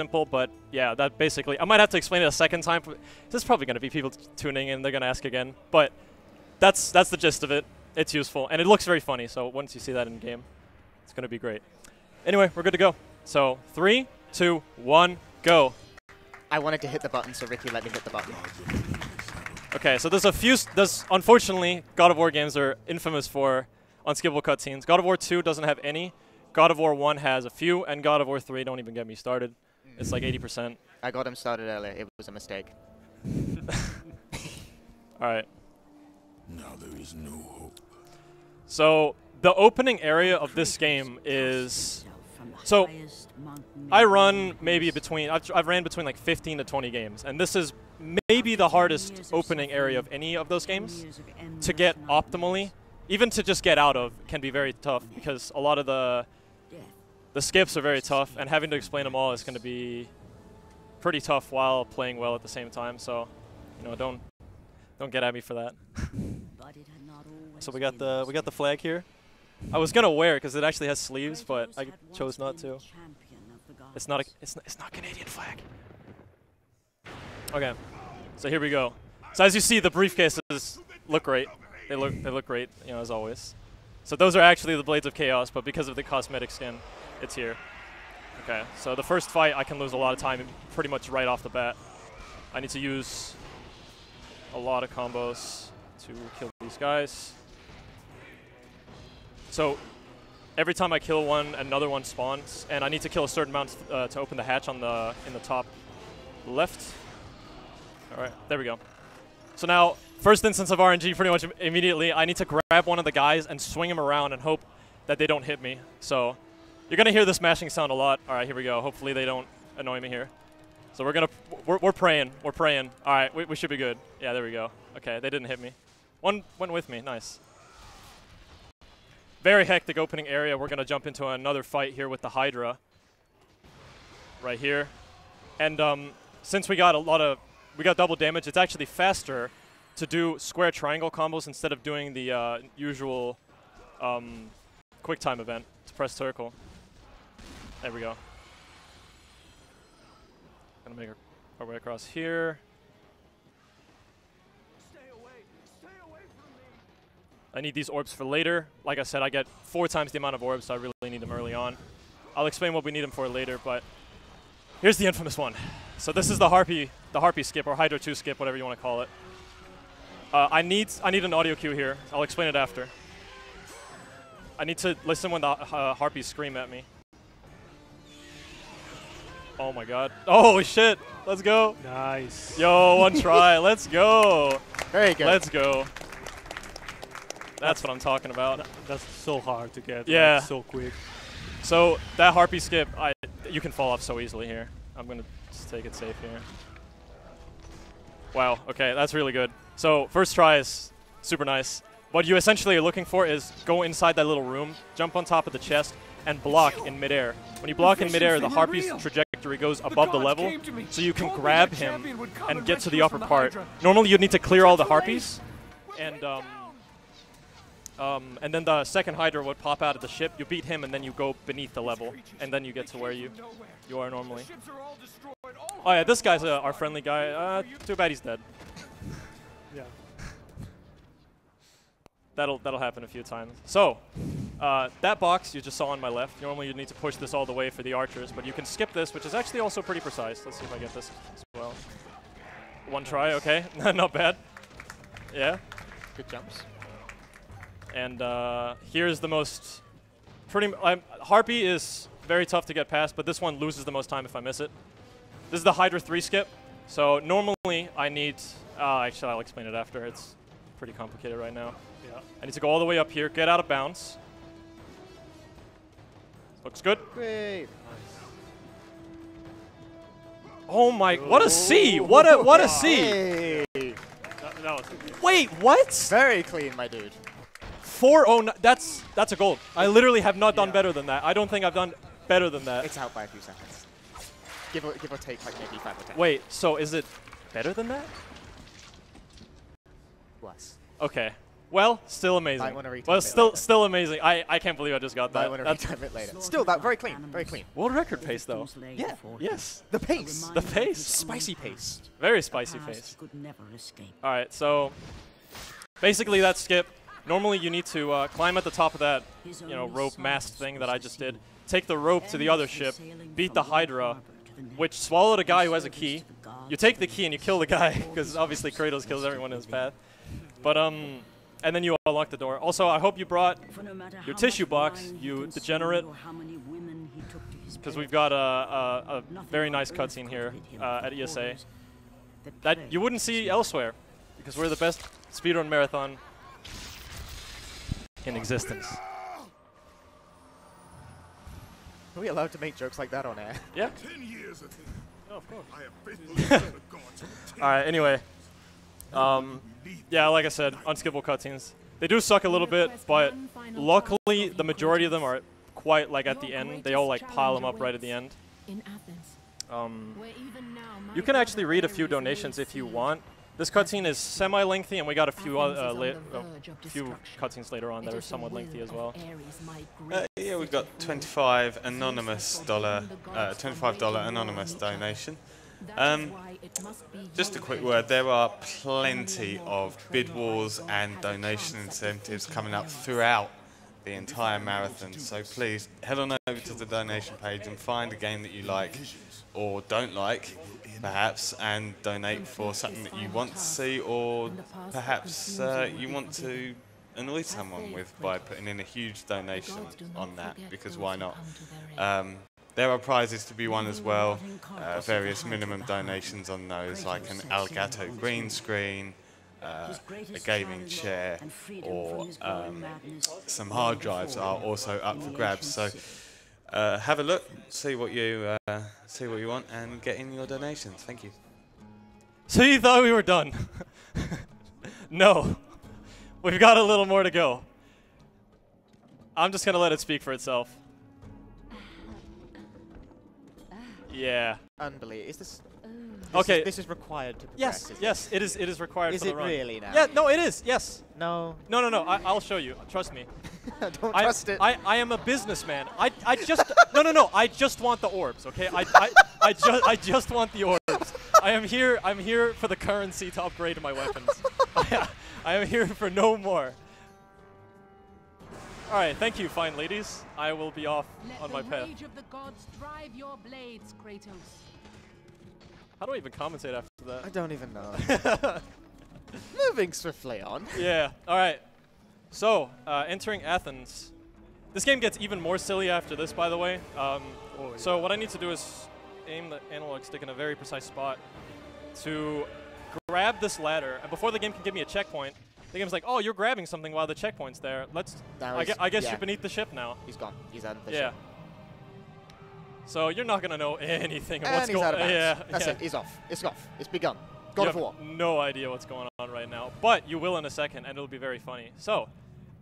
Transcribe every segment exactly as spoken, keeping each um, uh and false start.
simple, but yeah, that basically... I might have to explain it a second time. There's probably going to be people tuning in, they're going to ask again. But that's that's the gist of it. It's useful, and it looks very funny, so once you see that in game, it's going to be great. Anyway, we're good to go. So, three, two, one, go. I wanted to hit the button, so Ricky let me hit the button. Okay, so there's a few... There's, unfortunately, God of War games are infamous for unskippable cutscenes. God of War two doesn't have any. God of War one has a few, and God of War three, don't even get me started. Mm. It's like eighty percent. I got him started earlier. It was a mistake. All right. Now there is no hope. So the opening area of this game is... So I run maybe between... I've, I've ran between like fifteen to twenty games, and this is maybe the hardest opening area of any of those games to get optimally. Even to just get out of can be very tough, because a lot of the the skips are very tough, and having to explain them all is going to be pretty tough while playing well at the same time. So, you know, don't don't get at me for that. So we got the we got the flag here. I was gonna wear it because it actually has sleeves, but I chose not to. It's not a it's not, it's not Canadian flag. Okay, so here we go. So as you see, the briefcases look great. They look they look great, you know, as always. So those are actually the Blades of Chaos, but because of the cosmetic skin, it's here. Okay, so the first fight, I can lose a lot of time pretty much right off the bat. I need to use a lot of combos to kill these guys. So every time I kill one, another one spawns, and I need to kill a certain amount uh, to open the hatch on the in the top left. All right, there we go. So now, first instance of R N G pretty much im immediately, I need to grab one of the guys and swing him around and hope that they don't hit me. So you're going to hear the smashing sound a lot. All right, here we go. Hopefully they don't annoy me here. So we're going to, we're, we're praying. We're praying. All right, we, we should be good. Yeah, there we go. Okay, they didn't hit me. One went with me. Nice. Very hectic opening area. We're going to jump into another fight here with the Hydra. Right here. And um, since we got a lot of... We got double damage. It's actually faster to do square triangle combos instead of doing the uh, usual um, quick time event to press circle. There we go. Gonna make our way across here. Stay away. Stay away from me. I need these orbs for later. Like I said, I get four times the amount of orbs, so I really need them early on. I'll explain what we need them for later, but here's the infamous one. So this is the Harpy, the Harpy skip, or Hydra two skip, whatever you want to call it. Uh, I need I need an audio cue here. I'll explain it after. I need to listen when the uh, Harpies scream at me. Oh my god. Oh shit! Let's go! Nice. Yo, one try. Let's go! There you go. Let's go. That's what I'm talking about. That's so hard to get. Yeah. Like, so quick. So that Harpy skip, I you can fall off so easily here. I'm gonna just take it safe here. Wow, okay, that's really good. So first try is super nice. What you essentially are looking for is go inside that little room, jump on top of the chest, and block in midair. When you block in midair, the Harpy's trajectory goes above the level, so you can grab him and get to the upper part. Normally you'd need to clear all the Harpies, and um, um, and then the second Hydra would pop out of the ship, you beat him, and then you go beneath the level, and then you get to where you, you are normally. Oh yeah, this guy's uh, our friendly guy. Uh, too bad he's dead. Yeah. That'll that'll happen a few times. So, uh, that box you just saw on my left. Normally you'd need to push this all the way for the archers, but you can skip this, which is actually also pretty precise. Let's see if I get this as well. One try, okay. Not bad. Yeah. Good jumps. And uh, here's the most. Pretty. Um, Harpy is very tough to get past, but this one loses the most time if I miss it. This is the Hydra three skip. So normally I need, uh, actually I'll explain it after. It's pretty complicated right now. Yeah. I need to go all the way up here, get out of bounds. Looks good. Great. Nice. Oh my, what a C, what a, what a C. Hey. That, that was Wait, what? Very clean, my dude. four oh nine, that's, that's a gold. I literally have not done yeah. better than that. I don't think I've done better than that. It's out by a few seconds. Give or, give or take, like maybe five or ten. Wait, so is it better than that? Less. Okay. Well, still amazing. I want to retime well, it still later. still amazing. I, I can't believe I just got that. I want to retime it later. Still, that very clean, very clean. World record pace though. Yeah. Yes. The pace. The pace. Spicy pace. Very spicy pace. All right. So basically, that skip. Normally, you need to uh, climb at the top of that, you know, rope mast thing that I just did. Take the rope to the other ship. Beat the Hydra, which swallowed a guy who has a key. You take the key and you kill the guy because obviously Kratos kills everyone in his path. But um. And then you unlock the door. Also, I hope you brought your tissue box, you degenerate, because we've got a, a, a very nice cutscene here uh, at E S A that you wouldn't see elsewhere, because we're the best speedrun marathon in existence. Are we allowed to make jokes like that on air? Yeah. Oh, of course. All right. Anyway. Um, yeah, like I said, unskippable cutscenes. They do suck a little bit, but luckily the majority of them are quite like at the end. They all like pile them up right at the end. Um, you can actually read a few donations if you want. This cutscene is semi-lengthy, and we got a few uh, la oh, few cutscenes later on that are somewhat lengthy as well. Uh, yeah, we've got twenty-five anonymous dollar, uh, twenty-five dollar anonymous donation. Um, just a quick word, there are plenty of bid wars and donation incentives coming up throughout the entire marathon, so please head on over to the donation page and find a game that you like or don't like, perhaps, and donate for something that you want to see, or perhaps uh, you want to annoy someone with by putting in a huge donation on that, because why not? Um, There are prizes to be won as well, uh, various minimum donations on those, like an Elgato green screen, uh, a gaming chair, or um, some hard drives are also up for grabs. So uh, have a look, see what you uh, see what you want, and get in your donations. Thank you. So you thought we were done? No, we've got a little more to go. I'm just gonna let it speak for itself. Yeah. Unbelievable. Is this? this okay. Is, this is required to progress. Yes. Yes. It? it is. It is required is for the run. Is it really now? Yeah. No. It is. Yes. No. No. No. No. I, I'll show you. Trust me. Don't I, trust it. I. I am a businessman. I. I just. no. No. No. I just want the orbs. Okay. I. I. I just. I just want the orbs. I am here. I'm here for the currency to upgrade my weapons. I, I am here for no more. All right, thank you, fine ladies. I will be off Let on my path. Let the rage of the gods drive your blades, Kratos. How do I even commentate after that? I don't even know. Moving swiftly on. Yeah. All right. So, uh, entering Athens. This game gets even more silly after this, by the way. Um, oh, yeah. So what I need to do is aim the analog stick in a very precise spot to grab this ladder, and before the game can give me a checkpoint. The game's like, oh, you're grabbing something while the checkpoint's there. Let's. I, gu I guess yeah. you're beneath the ship now. He's gone. He's out of the yeah. ship. So you're not gonna know anything of and what's going on. Yeah, that's yeah. it. He's off. It's off. It's begun. God of War. No idea what's going on right now, but you will in a second, and it'll be very funny. So,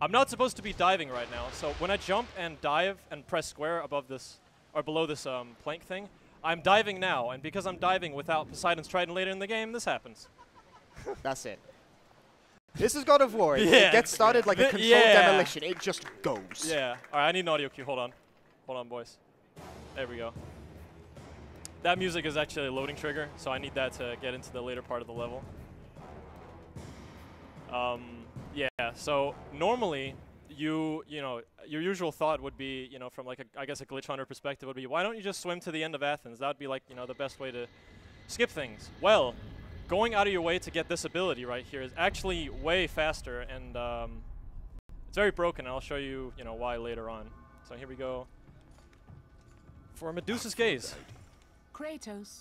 I'm not supposed to be diving right now. So when I jump and dive and press square above this or below this um, plank thing, I'm diving now, and because I'm diving without Poseidon's Trident later in the game, this happens. That's it. This is God of War. It yeah. gets started like a controlled yeah. demolition. It just goes. Yeah. All right, I need an audio cue. Hold on. Hold on, boys. There we go. That music is actually a loading trigger, so I need that to get into the later part of the level. Um, yeah, so normally you, you know, your usual thought would be, you know, from like a, I guess a glitch hunter perspective would be, why don't you just swim to the end of Athens? That would be like, you know, the best way to skip things. Well, going out of your way to get this ability right here is actually way faster, and um, it's very broken, and I'll show you, you know, why later on. So here we go for Medusa's Gaze. Kratos,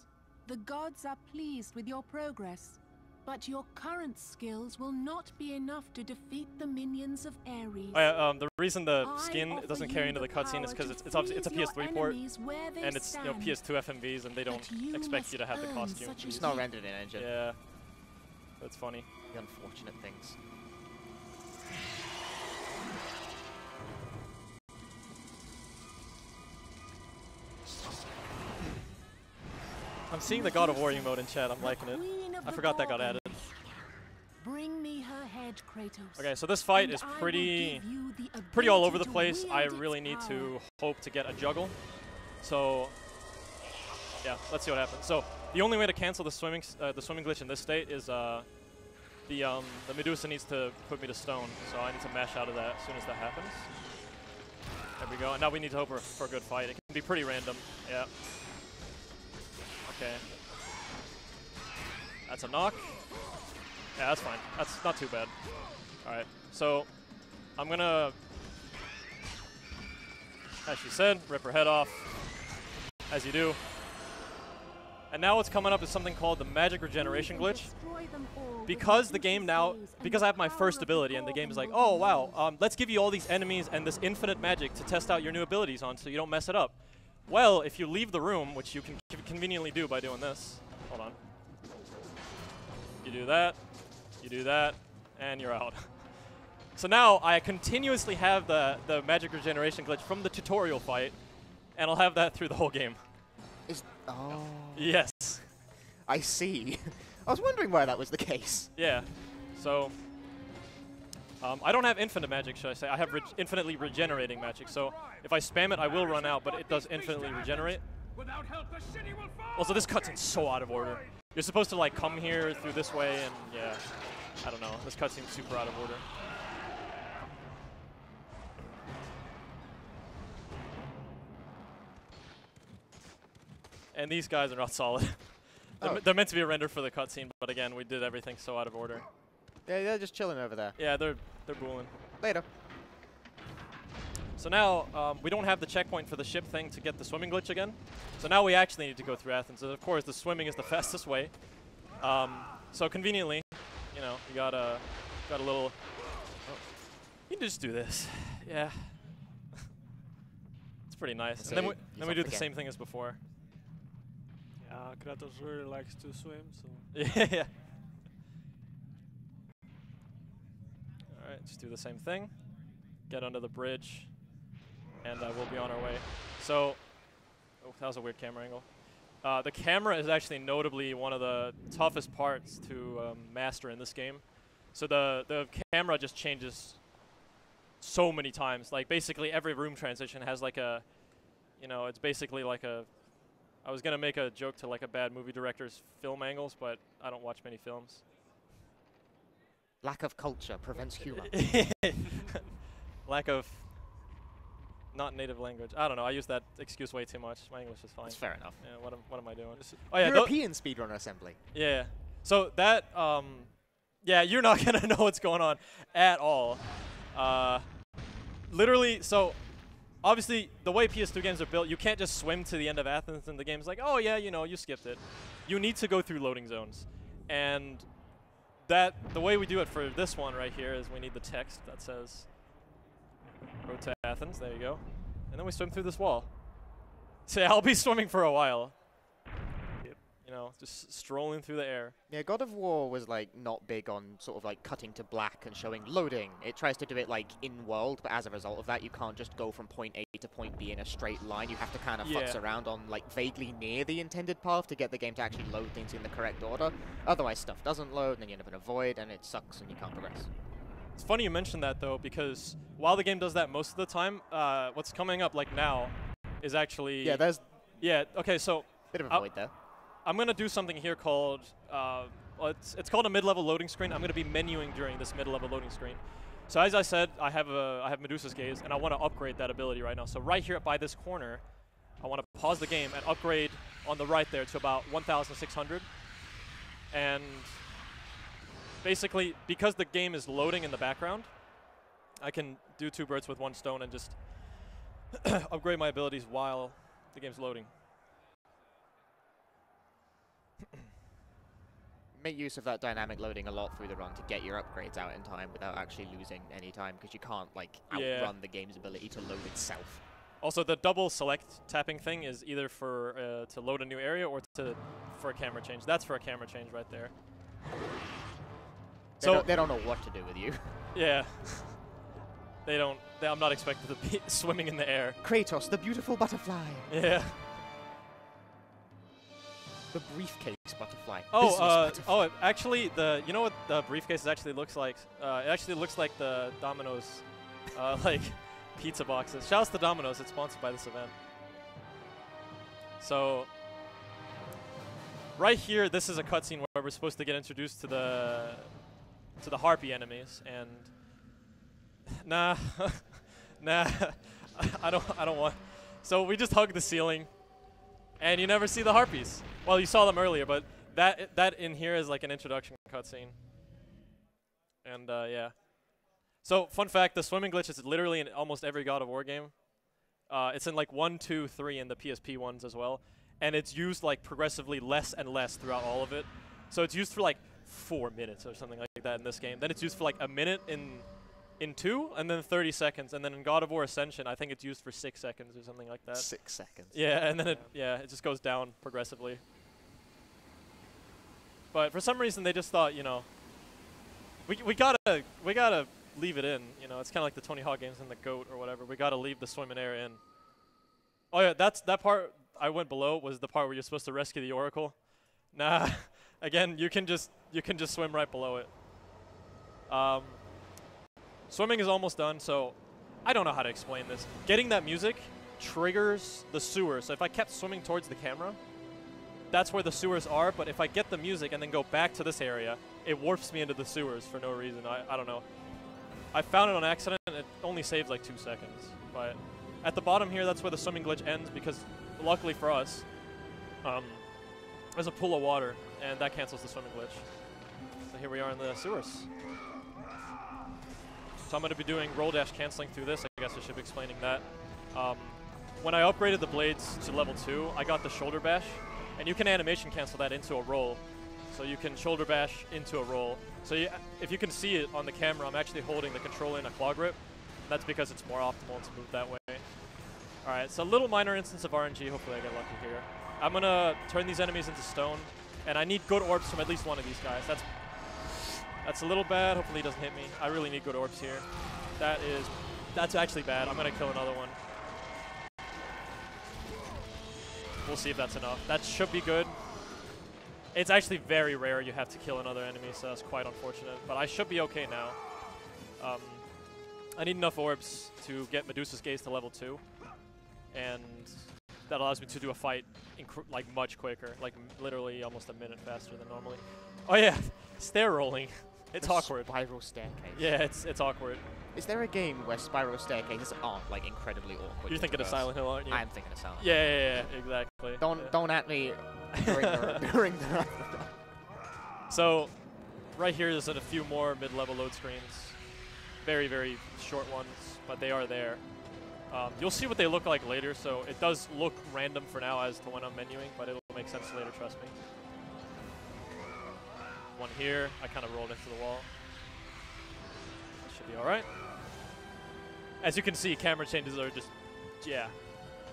the gods are pleased with your progress, but your current skills will not be enough to defeat the minions of Ares. Oh, yeah, um, the reason the I skin doesn't carry into the cutscene is because it's it's, obviously it's a P S three port, and it's you know, P S two F M Vs, and they don't you expect you to have the costume. It's not rendered in engine. Yeah, that's funny. The unfortunate things. I'm seeing the God of War emote in chat. I'm liking it. I forgot that got added. Bring me her head. dead, Kratos. Okay, so this fight and is pretty, pretty all over the place. I really need power. to hope to get a juggle. So, yeah, let's see what happens. So the only way to cancel the swimming, uh, the swimming glitch in this state is uh, the um, the Medusa needs to put me to stone. So I need to mash out of that as soon as that happens. There we go. And now we need to hope for, for a good fight. It can be pretty random. Yeah. Okay. That's a knock. Yeah, that's fine. That's not too bad. Alright, so I'm gonna, as she said, rip her head off, as you do. And now what's coming up is something called the magic regeneration glitch. Because the game now, because I have my first ability and the game is like, oh wow, um, let's give you all these enemies and this infinite magic to test out your new abilities on so you don't mess it up. Well, if you leave the room, which you can conveniently do by doing this, hold on. You do that, you do that, and you're out. So now I continuously have the, the magic regeneration glitch from the tutorial fight, and I'll have that through the whole game. Is, oh. Yes. I see. I was wondering why that was the case. Yeah. So, um, I don't have infinite magic, should I say. I have re infinitely regenerating magic, so if I spam it, I will run out, but it does infinitely regenerate. Without help, the city will fall. Also, this cutscene's so out of order. You're supposed to like come here through this way, and yeah, I don't know. This cutscene's super out of order. And these guys are not solid. they're, oh. they're meant to be rendered for the cutscene, but again, we did everything so out of order. Yeah, they're just chilling over there. Yeah, they're they're booling. Later. So now, um, we don't have the checkpoint for the ship thing to get the swimming glitch again. So now we actually need to go through Athens. And of course, the swimming is the fastest way. Um, so conveniently, you know, we got a, got a little... Oh, you can just do this. Yeah. It's pretty nice. So and then we, then we do again. the same thing as before. Yeah, Kratos really likes to swim, so... yeah. All right, just do the same thing. Get under the bridge. And uh, we'll be on our way. So, oh, that was a weird camera angle. Uh, the camera is actually notably one of the toughest parts to um, master in this game. So the, the camera just changes so many times. Like basically every room transition has like a, you know, it's basically like a, I was gonna make a joke to like a bad movie director's film angles, but I don't watch many films. Lack of culture prevents humor. Lack of Not native language. I don't know. I use that excuse way too much. My English is fine. It's fair enough. Yeah, what am What am I doing? Oh yeah, EuropeanSpeedrunnerAssembly. Yeah. So that, um, yeah, you're not gonna know what's going on at all. Uh, literally. So obviously, the way P S two games are built, you can't just swim to the end of Athens and the game's like, oh yeah, you know, you skipped it. You need to go through loading zones, and that the way we do it for this one right here is we need the text that says. Road to Athens, there you go. And then we swim through this wall. So I'll be swimming for a while. Yep. You know, just strolling through the air. Yeah, God of War was like not big on sort of like cutting to black and showing loading. It tries to do it like in-world, but as a result of that, you can't just go from point A to point B in a straight line. You have to kind of yeah. futz around on like vaguely near the intended path to get the game to actually load things in the correct order. Otherwise, stuff doesn't load, and then you end up in a void, and it sucks, and you can't progress. It's funny you mentioned that, though, because while the game does that most of the time, uh, what's coming up, like, now is actually... Yeah, that's... Yeah, okay, so... Bit of a void there. I'm going to do something here called... Uh, well, it's, it's called a mid-level loading screen. I'm going to be menuing during this mid-level loading screen. So as I said, I have, a, I have Medusa's Gaze, and I want to upgrade that ability right now. So right here by this corner, I want to pause the game and upgrade on the right there to about one thousand six hundred. And... Basically, because the game is loading in the background, I can do two birds with one stone and just upgrade my abilities while the game's loading. Make use of that dynamic loading a lot through the run to get your upgrades out in time without actually losing any time, because you can't like yeah. outrun the game's ability to load itself. Also, the double select tapping thing is either for uh, to load a new area or to for a camera change. That's for a camera change right there. So they don't, they don't know what to do with you. Yeah. They don't. They, I'm not expected to be swimming in the air. Kratos, the beautiful butterfly. Yeah. The briefcase butterfly. Oh, uh, butterfly. oh, actually, the you know what the briefcase actually looks like? Uh, it actually looks like the Domino's, uh, like pizza boxes. Shouts to Domino's. It's sponsored by this event. So, right here, this is a cutscene where we're supposed to get introduced to the to the harpy enemies, and nah, nah, I don't, I don't want. So we just hug the ceiling. And you never see the harpies. Well, you saw them earlier, but that that in here is like an introduction cutscene. And uh, yeah. So fun fact: the swimming glitch is literally in almost every God of War game. Uh, it's in like one, two, three, and the P S P ones as well. And it's used like progressively less and less throughout all of it. So it's used for like four minutes or something like that in this game. Then it's used for like a minute in in two, and then thirty seconds, and then in God of War Ascension, I think it's used for six seconds or something like that. Six seconds. Yeah, and then it, yeah, it just goes down progressively. But for some reason, they just thought, you know, we we gotta we gotta leave it in. You know, it's kind of like the Tony Hawk games and the GOAT or whatever. We gotta leave the swim and air in. Oh yeah, that's that part I went below was the part where you're supposed to rescue the Oracle. Nah, again, you can just you can just swim right below it. Um. Swimming is almost done, so I don't know how to explain this. Getting that music triggers the sewer. So if I kept swimming towards the camera, that's where the sewers are. But if I get the music and then go back to this area, it warps me into the sewers for no reason. I, I don't know. I found it on accident, and it only saves like two seconds. But at the bottom here, that's where the swimming glitch ends because luckily for us, um, there's a pool of water, and that cancels the swimming glitch. So here we are in the sewers. So I'm going to be doing roll dash canceling through this. I guess I should be explaining that. Um, when I upgraded the blades to level two, I got the shoulder bash. And you can animation cancel that into a roll. So you can shoulder bash into a roll. So you, if you can see it on the camera, I'm actually holding the controller in a claw grip. And that's because it's more optimal to move that way. All right, so a little minor instance of R N G. Hopefully I get lucky here. I'm going to turn these enemies into stone. And I need good orbs from at least one of these guys. That's That's a little bad. Hopefully he doesn't hit me. I really need good orbs here. That is... That's actually bad. I'm going to kill another one. We'll see if that's enough. That should be good. It's actually very rare you have to kill another enemy, so that's quite unfortunate. But I should be okay now. Um, I need enough orbs to get Medusa's Gaze to level two. And that allows me to do a fight like much quicker. Like literally almost a minute faster than normally. Oh yeah! Stair rolling. It's the awkward. Spiral staircase. Yeah, it's it's awkward. Is there a game where spiral staircases aren't like incredibly awkward? You're thinking of Silent Hill, aren't you? I'm thinking of Silent Hill. Yeah, yeah, yeah, exactly. Don't yeah. don't at me during the during the. So, right here there's a few more mid-level load screens, very very short ones, but they are there. Um, you'll see what they look like later, so it does look random for now as to when I'm menuing, but it'll make sense later. Trust me. One here, I kind of rolled into the wall. That should be all right. As you can see, camera changes are just, yeah.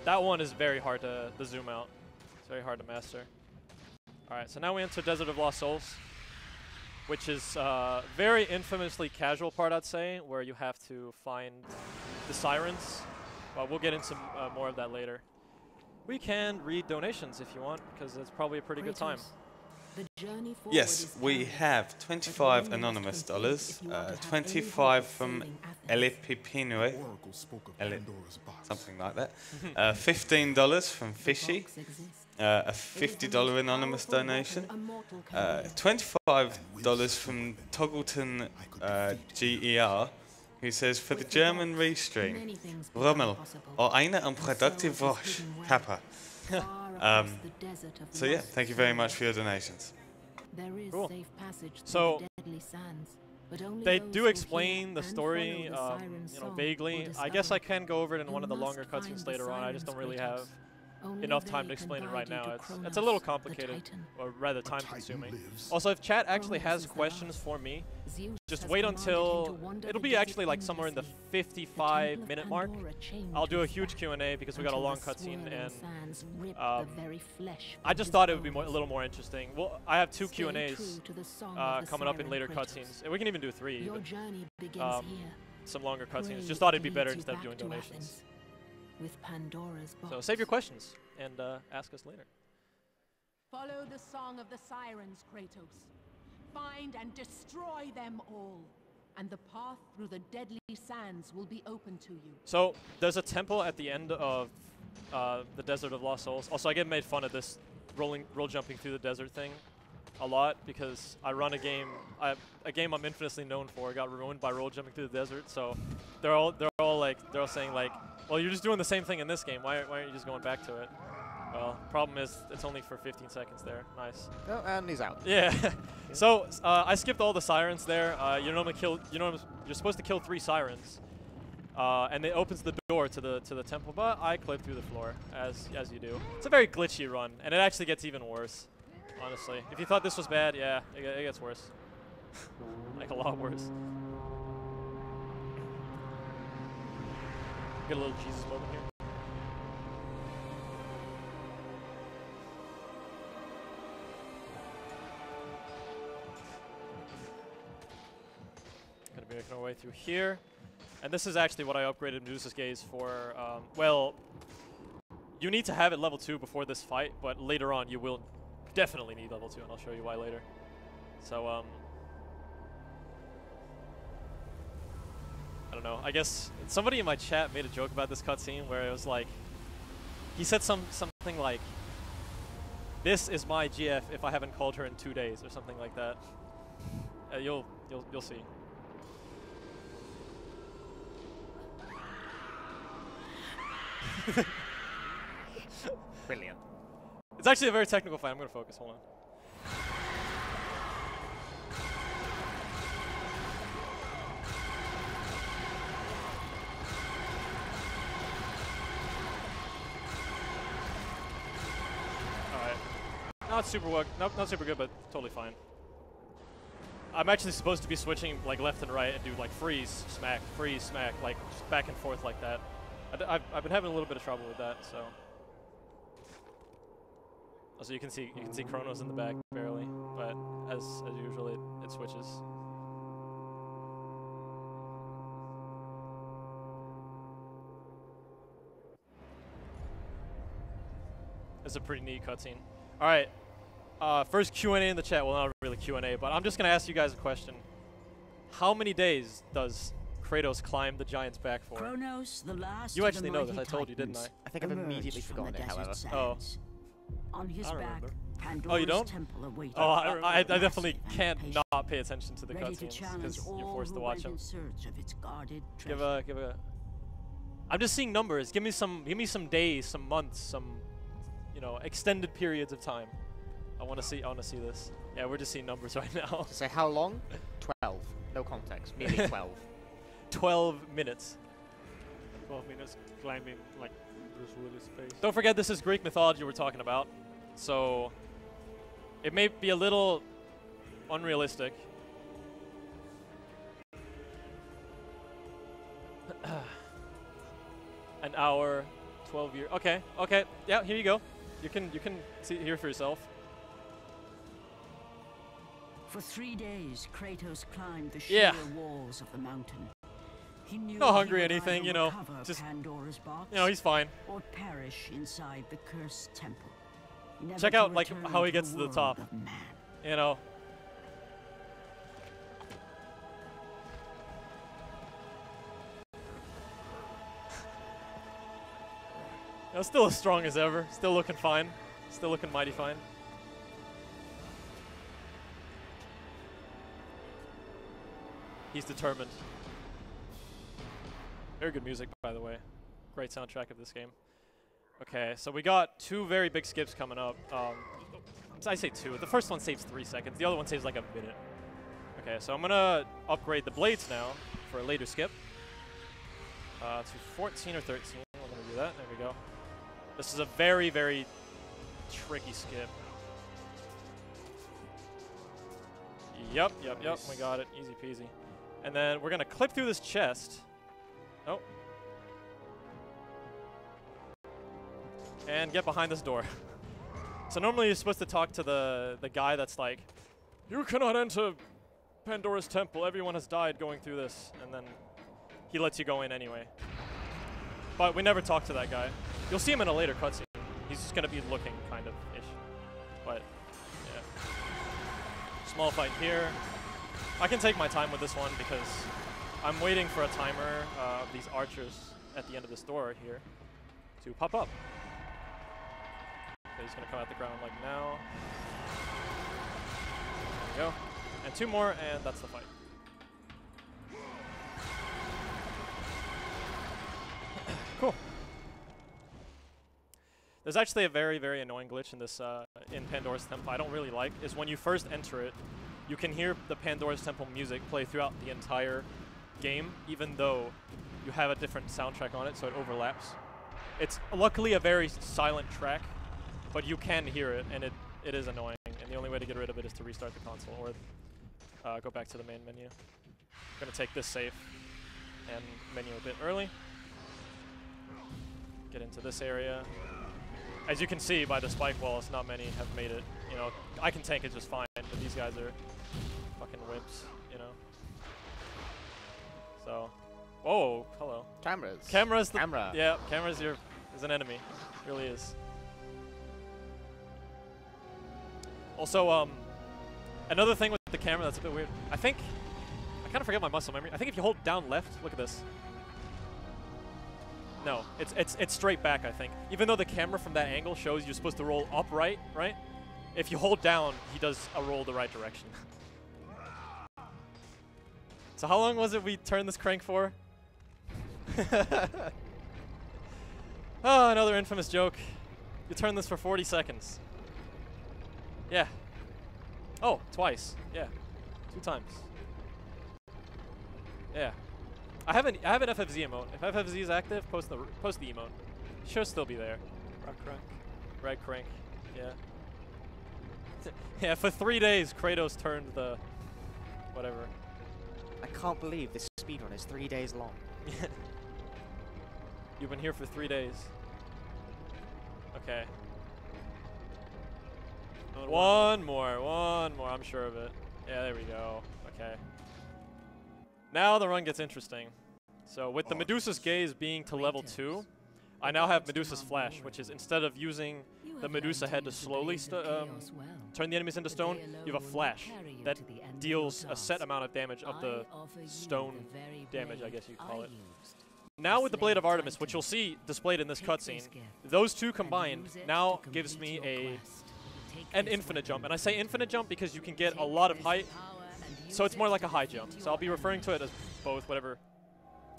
That one is very hard to the zoom out. It's very hard to master. All right, so now we enter Desert of Lost Souls, which is uh, very infamously casual part, I'd say, where you have to find the sirens. But we'll get into uh, more of that later. We can read donations if you want, because it's probably a pretty Kratos. Good time. Yes, we have twenty-five anonymous dollars, uh, twenty-five from Elipipinue, Elip, something like that, uh, fifteen dollars from Fishy, uh, a fifty-dollar anonymous donation, uh, twenty-five dollars from Toggleton uh, G E R, who says for the German restream, Rommel, or eine unproductive Woche, Kappa. Um, so yeah, thank you very much for your donations. Cool. So they do explain the story, um, you know, vaguely. I guess I can go over it in one of the longer cutscenes later on. I just don't really have enough time to explain it right now. It's, it's a little complicated, or rather time-consuming. Also, if chat actually has questions for me, just wait until it'll be actually like somewhere in the fifty-five minute mark. I'll do a huge Q and A because we got a long cutscene, and um, I just thought it would be more, a little more interesting. Well, I have two Q and A's uh, coming up in later cutscenes. We can even do three, but, um, some longer cutscenes. Just thought it'd be better instead of doing donations. With Pandora's Box. So save your questions and uh, ask us later. Follow the song of the sirens, Kratos. Find and destroy them all, and the path through the deadly sands will be open to you. So, there's a temple at the end of uh, the Desert of Lost Souls. Also, I get made fun of this rolling, roll jumping through the desert thing a lot because I run a game, I, a game I'm infamously known for, got ruined by roll jumping through the desert. So, they're all they're all like they're all saying like, well, you're just doing the same thing in this game. Why why aren't you just going back to it? Well, problem is it's only for fifteen seconds there. Nice. Oh, and he's out. Yeah. So uh, I skipped all the sirens there. Uh, you normally kill. You know, you're supposed to kill three sirens, uh, and it opens the door to the to the temple. But I clipped through the floor as as you do. It's a very glitchy run, and it actually gets even worse. Honestly, if you thought this was bad, yeah, it, it gets worse. Like a lot worse. Get a little Jesus moment here. Making our way through here, and this is actually what I upgraded Medusa's Gaze for. Um, well, you need to have it level two before this fight, but later on you will definitely need level two, and I'll show you why later. So, um, I don't know. I guess somebody in my chat made a joke about this cutscene where it was like, he said some something like, "This is my G F if I haven't called her in two days" or something like that. Uh, you'll you'll you'll see. Brilliant. It's actually a very technical fight. I'm gonna focus. Hold on. All right. Not super well. Not not super good, but totally fine. I'm actually supposed to be switching like left and right and do like freeze, smack, freeze, smack, like just back and forth like that. I've, I've been having a little bit of trouble with that, so. Also, you can see you can see Chronos in the back barely, but as as usual, it, it switches. It's a pretty neat cutscene. All right, uh, first Q and A in the chat. Well, not really Q and A, but I'm just gonna ask you guys a question. How many days does Kratos climbed the giant's back for? Chronos, the last you actually know this. I told you, didn't I? I think I've immediately forgotten it, however. Oh. On his I don't back, remember. Oh, you don't? Oh, I, I, I definitely can't patient. not pay attention to the cutscenes because you're forced to watch them. Give a, give a... I'm just seeing numbers. Give me some, give me some days, some months, some, you know, extended periods of time. I want to see, I want to see this. Yeah, we're just seeing numbers right now. So how long? twelve. No context. Maybe twelve. twelve minutes. twelve minutes climbing like Bruce Willis face. Don't forget this is Greek mythology we're talking about. So it may be a little unrealistic. An hour, twelve years. Okay. Okay. Yeah, here you go. You can you can see here for yourself. For three days Kratos climbed the sheer yeah. walls of the mountain. Not hungry or anything, you know, just, Pandora's box, you know, he's fine. Or perish inside the cursed temple. Never Check out, like, how he gets to the top, you know. You know, still as strong as ever, still looking fine, still looking mighty fine. He's determined. Very good music, by the way. Great soundtrack of this game. Okay, so we got two very big skips coming up. Um, I say two. The first one saves three seconds. The other one saves like a minute. Okay, so I'm going to upgrade the blades now for a later skip. Uh, to fourteen or thirteen. I'm going to do that. There we go. This is a very, very tricky skip. Yep, yep, yep. We got it. Easy peasy. And then we're going to clip through this chest. Oh. And get behind this door. So normally you're supposed to talk to the, the guy that's like, "You cannot enter Pandora's Temple. Everyone has died going through this." And then he lets you go in anyway. But we never talk to that guy. You'll see him in a later cutscene. He's just going to be looking kind of-ish. But small fight here. I can take my time with this one because I'm waiting for a timer uh, of these archers at the end of this door here to pop up. They're just going to come out the ground like now. There we go. And two more, and that's the fight. Cool. There's actually a very, very annoying glitch in this uh, in Pandora's Temple I don't really like, is when you first enter it, you can hear the Pandora's Temple music play throughout the entire game, even though you have a different soundtrack on it, so it overlaps. It's luckily a very silent track, but you can hear it, and it, it is annoying. And the only way to get rid of it is to restart the console or uh, go back to the main menu. I'm going to take this save and menu a bit early. Get into this area. As you can see by the spike walls, not many have made it. You know, I can tank it just fine, but these guys are fucking whips, you know. So, oh, hello. Cameras. Cameras. The Camera. Yeah, cameras. Your is an enemy. It really is. Also, um, another thing with the camera that's a bit weird. I think I kind of forget my muscle memory. I think if you hold down left, look at this. No, it's it's it's straight back, I think. Even though the camera from that angle shows you're supposed to roll upright, right? If you hold down, he does a roll the right direction. So how long was it we turned this crank for? Oh, another infamous joke. You turned this for forty seconds. Yeah. Oh, twice. Yeah. Two times. Yeah. I have an I have an F F Z emote. If F F Z is active, post the post the emote. It should still be there. Rock crank. Red crank. Yeah. Yeah. For three days, Kratos turned the whatever. I can't believe this speedrun is three days long. You've been here for three days. Okay. One more. One more. I'm sure of it. Yeah. There we go. Okay. Now the run gets interesting. So with the Medusa's Gaze being to level two, I now have Medusa's Flash, which is instead of using the Medusa head to slowly st um, turn the enemies into stone, you have a flash that deals a set amount of damage of the stone damage, I guess you'd call it. Now with the Blade of Artemis, which you'll see displayed in this cutscene, those two combined now gives me a an infinite jump. And I say infinite jump because you can get a lot of height. So it's more like a high jump. So I'll be referring to it as both, whatever,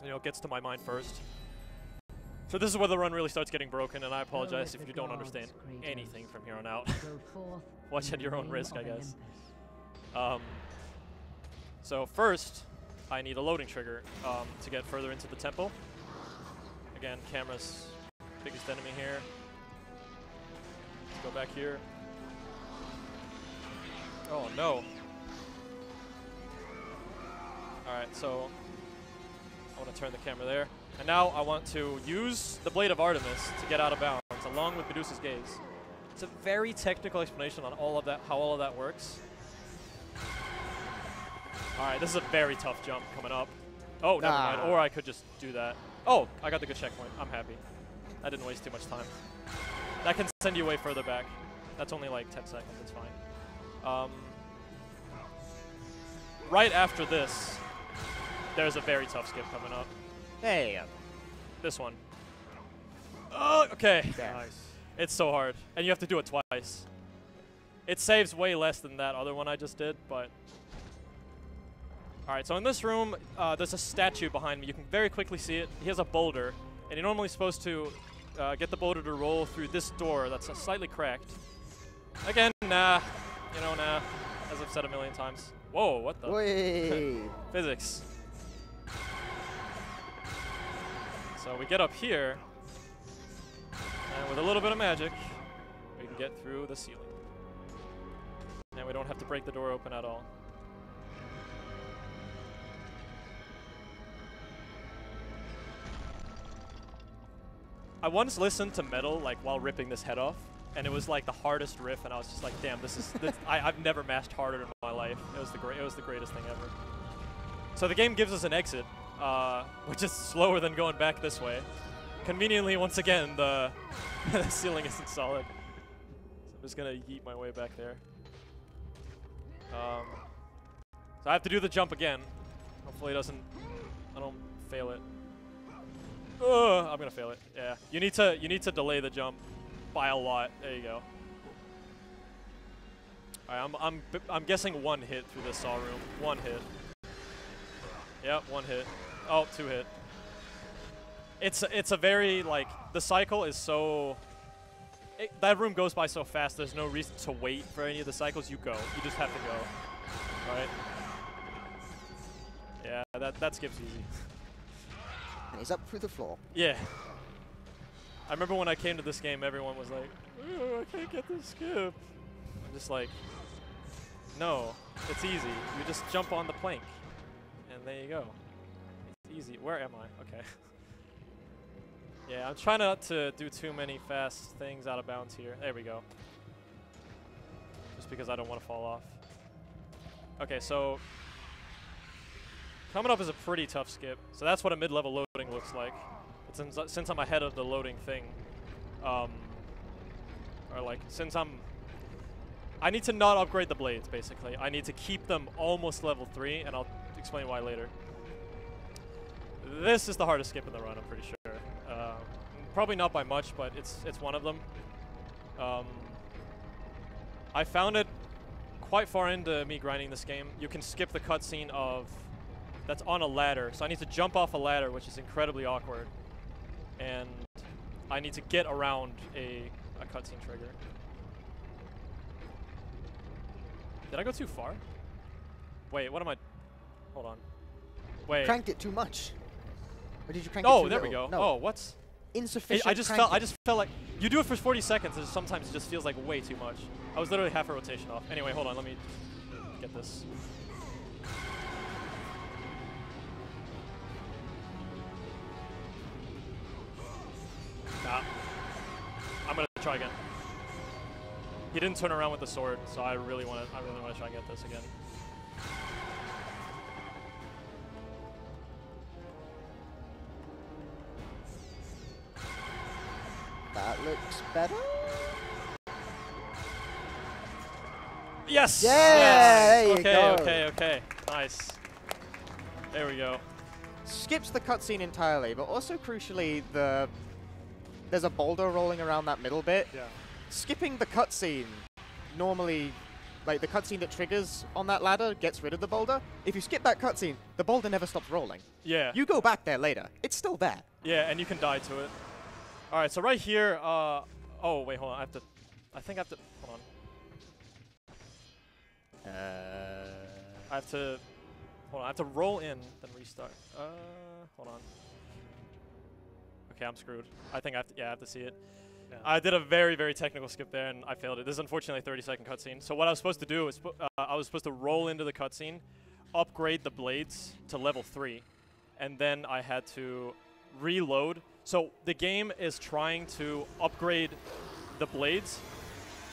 you know, gets to my mind first. So this is where the run really starts getting broken, and I apologize if you don't understand anything from here on out. Watch at your own risk, I guess. Um, so first, I need a loading trigger um, to get further into the temple. Again, camera's biggest enemy here. Let's go back here. Oh no. Alright, so I want to turn the camera there. And now I want to use the Blade of Artemis to get out of bounds, along with Medusa's Gaze. It's a very technical explanation on all of that, how all of that works. Alright, this is a very tough jump coming up. Oh, never ah. mind. Or I could just do that. Oh, I got the good checkpoint. I'm happy. I didn't waste too much time. That can send you way further back. That's only like ten seconds. It's fine. Um, right after this, there's a very tough skip coming up. Hey. This one. Oh, okay. Nice. It's so hard. And you have to do it twice. It saves way less than that other one I just did, but... Alright, so in this room, uh, there's a statue behind me. You can very quickly see it. He has a boulder. And you're normally supposed to uh, get the boulder to roll through this door that's uh, slightly cracked. Again, nah. You know, nah. As I've said a million times. Whoa, what the? Physics. So we get up here, and with a little bit of magic, we can get through the ceiling. And we don't have to break the door open at all. I once listened to metal like while ripping this head off. And it was like the hardest riff, and I was just like, "Damn, this is this, I, I've never mashed harder in my life." It was the great, it was the greatest thing ever. So the game gives us an exit, uh, which is slower than going back this way. Conveniently, once again, the, the ceiling isn't solid. So I'm just gonna yeet my way back there. Um, so I have to do the jump again. Hopefully it doesn't, I don't fail it. Ugh, I'm gonna fail it. Yeah, you need to you need to delay the jump by a lot. There you go. All right, I'm I'm I'm guessing one hit through this saw room. One hit. Yep, one hit. Oh, two hit. It's it's a very like the cycle is so. It, that room goes by so fast. There's no reason to wait for any of the cycles. You go. You just have to go. All right. Yeah, that that skips easy. And he's up through the floor. Yeah. I remember when I came to this game, everyone was like, ooh, I can't get this skip. I'm just like, no, it's easy. You just jump on the plank, and there you go. It's easy. Where am I? Okay. Yeah, I'm trying not to do too many fast things out of bounds here. There we go. Just because I don't want to fall off. Okay, so... coming up is a pretty tough skip, so that's what a mid-level loading looks like. But since, uh, since I'm ahead of the loading thing, um, or like, since I'm, I need to not upgrade the blades, basically. I need to keep them almost level three, and I'll explain why later. This is the hardest skip in the run, I'm pretty sure. Uh, probably not by much, but it's, it's one of them. Um, I found it quite far into me grinding this game. You can skip the cutscene of... that's on a ladder, so I need to jump off a ladder, which is incredibly awkward. And I need to get around a, a cutscene trigger. Did I go too far? Wait, what am I... hold on. Wait. You cranked it too much. Or did you crank oh, it too Oh, there little? we go. No. Oh, what's... insufficient I just felt. I just felt like... you do it for forty seconds, and sometimes it just feels like way too much. I was literally half a rotation off. Anyway, hold on, let me get this. Nah. I'm gonna try again. He didn't turn around with the sword, so I really wanna I really wanna try and get this again. That looks better. Yes! Yeah! Yes! There you okay, go. okay, okay. Nice. There we go. Skips the cutscene entirely, but also crucially the there's a boulder rolling around that middle bit. Yeah. Skipping the cutscene, normally, like the cutscene that triggers on that ladder gets rid of the boulder. If you skip that cutscene, the boulder never stops rolling. Yeah. You go back there later. It's still there. Yeah, and you can die to it. All right, so right here, uh, oh, wait, hold on. I have to, I think I have to, hold on. Uh. I have to, hold on. I have to roll in, then restart. Uh, hold on. Okay, I'm screwed. I think I have to, yeah, I have to see it. Yeah. I did a very, very technical skip there, and I failed it. This is unfortunately a thirty second cutscene. So what I was supposed to do is uh, I was supposed to roll into the cutscene, upgrade the blades to level three, and then I had to reload. So the game is trying to upgrade the blades.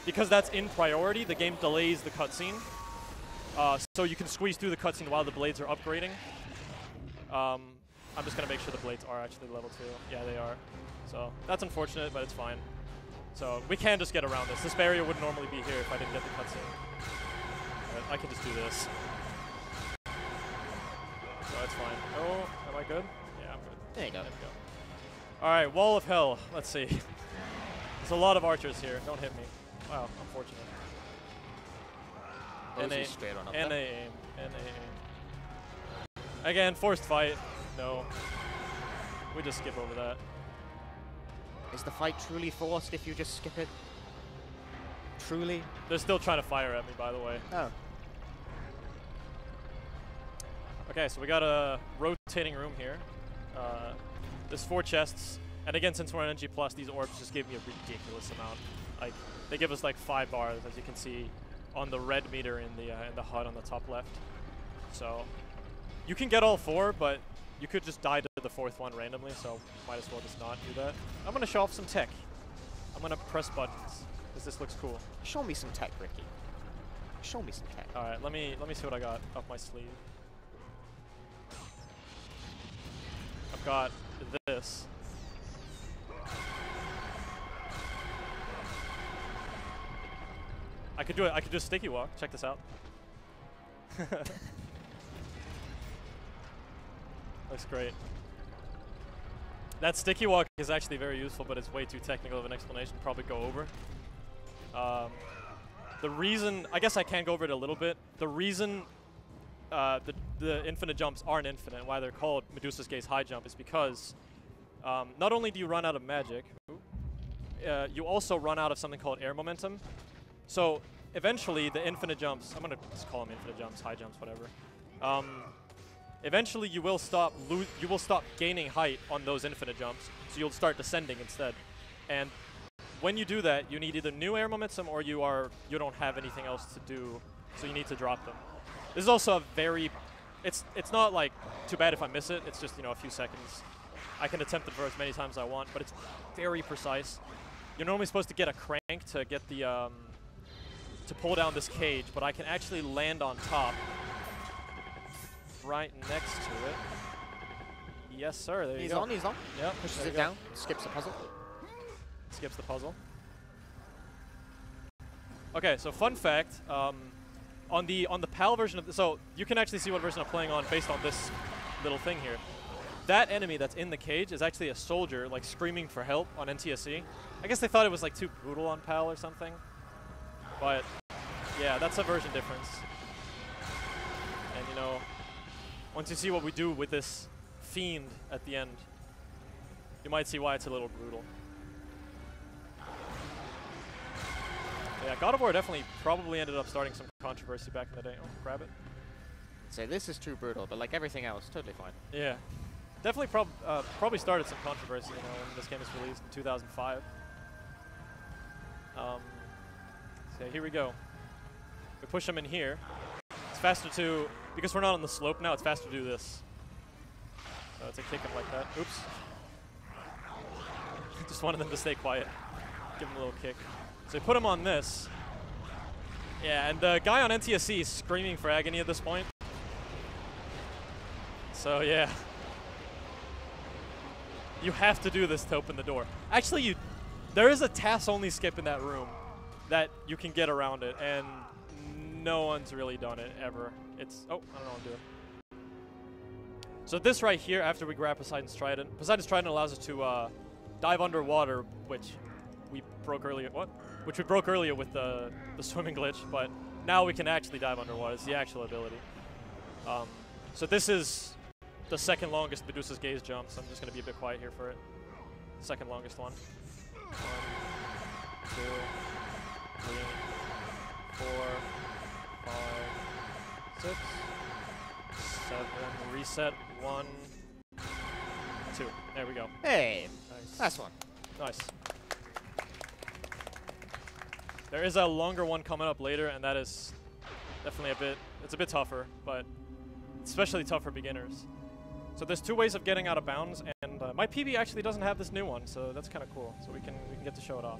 Because that's in priority, the game delays the cutscene. Uh, so you can squeeze through the cutscene while the blades are upgrading. Um, I'm just gonna make sure the blades are actually level two. Yeah, they are. So that's unfortunate, but it's fine. So we can just get around this. This barrier would normally be here if I didn't get the cutscene. But I can just do this. So it's fine. Oh, am I good? Yeah, I'm good. There you go. There we go. All right, wall of hell. Let's see. There's a lot of archers here. Don't hit me. Wow, unfortunate. Oh, and they aim. aim. And aim. Again, forced fight. No. We just skip over that. Is the fight truly forced if you just skip it? Truly? They're still trying to fire at me, by the way. Oh. Okay, so we got a rotating room here. Uh, there's four chests. And again, since we're on N G plus, these orbs just gave me a ridiculous amount. Like, they give us like five bars, as you can see, on the red meter in the, uh, in the H U D on the top left. So, you can get all four, but... you could just die to the fourth one randomly, so might as well just not do that. I'm gonna show off some tech. I'm gonna press buttons, because this looks cool. Show me some tech, Ricky. Show me some tech. Alright, let me let me see what I got up my sleeve. I've got this. I could do it, I could do a sticky walk, check this out. Looks great. That sticky walk is actually very useful, but it's way too technical of an explanation. Probably go over. Um, the reason, I guess I can go over it a little bit. The reason uh, the, the infinite jumps aren't infinite, why they're called Medusa's Gaze high jump, is because um, not only do you run out of magic, uh, you also run out of something called air momentum. So eventually the infinite jumps, I'm going to just call them infinite jumps, high jumps, whatever. Um, Eventually, you will stop lo you will stop gaining height on those infinite jumps, so you'll start descending instead. And when you do that, you need either new air momentum or you are you don't have anything else to do, so you need to drop them. This is also a very, it's it's not like too bad if I miss it. It's just you know a few seconds. I can attempt it for as many times as I want, but it's very precise. You're normally supposed to get a crank to get the um, to pull down this cage, but I can actually land on top. Right next to it. Yes, sir. There he's you go. on, he's on. Yep, pushes it go. down, skips the puzzle. Skips the puzzle. Okay, so fun fact, um, on the on the P A L version of the, so you can actually see what version I'm playing on based on this little thing here. That enemy that's in the cage is actually a soldier like screaming for help on N T S C. I guess they thought it was like too brutal on P A L or something. But yeah, that's a version difference. And you know, once you see what we do with this fiend at the end, you might see why it's a little brutal. Yeah, God of War definitely probably ended up starting some controversy back in the day. Oh, grab it. Say, this is too brutal, but like everything else, totally fine. Yeah. Definitely prob uh, probably started some controversy, you know, when this game was released in two thousand five. Um, so here we go. We push him in here. It's faster to... Because we're not on the slope now, it's faster to do this. So it's a kick him like that. Oops. Just wanted them to stay quiet. Give him a little kick. So we put him on this. Yeah, and the guy on N T S C is screaming for agony at this point. So yeah. You have to do this to open the door. Actually, you, there is a T A S-only skip in that room that you can get around it, and no one's really done it ever. It's, oh, I don't know what I'm doing. So this right here, after we grab Poseidon's Trident, Poseidon's Trident allows us to uh, dive underwater, which we broke earlier, what? Which we broke earlier with the, the swimming glitch, but now we can actually dive underwater. It's the actual ability. Um, so this is the second longest Medusa's Gaze jump, so I'm just gonna be a bit quiet here for it. Second longest one. One, two, three, four, five, six, seven, reset, one, two. There we go. Hey, nice. Last one. Nice. There is a longer one coming up later, and that is definitely a bit, it's a bit tougher, but especially tough for beginners. So there's two ways of getting out of bounds, and uh, my P B actually doesn't have this new one, so that's kind of cool. So we can, we can get to show it off.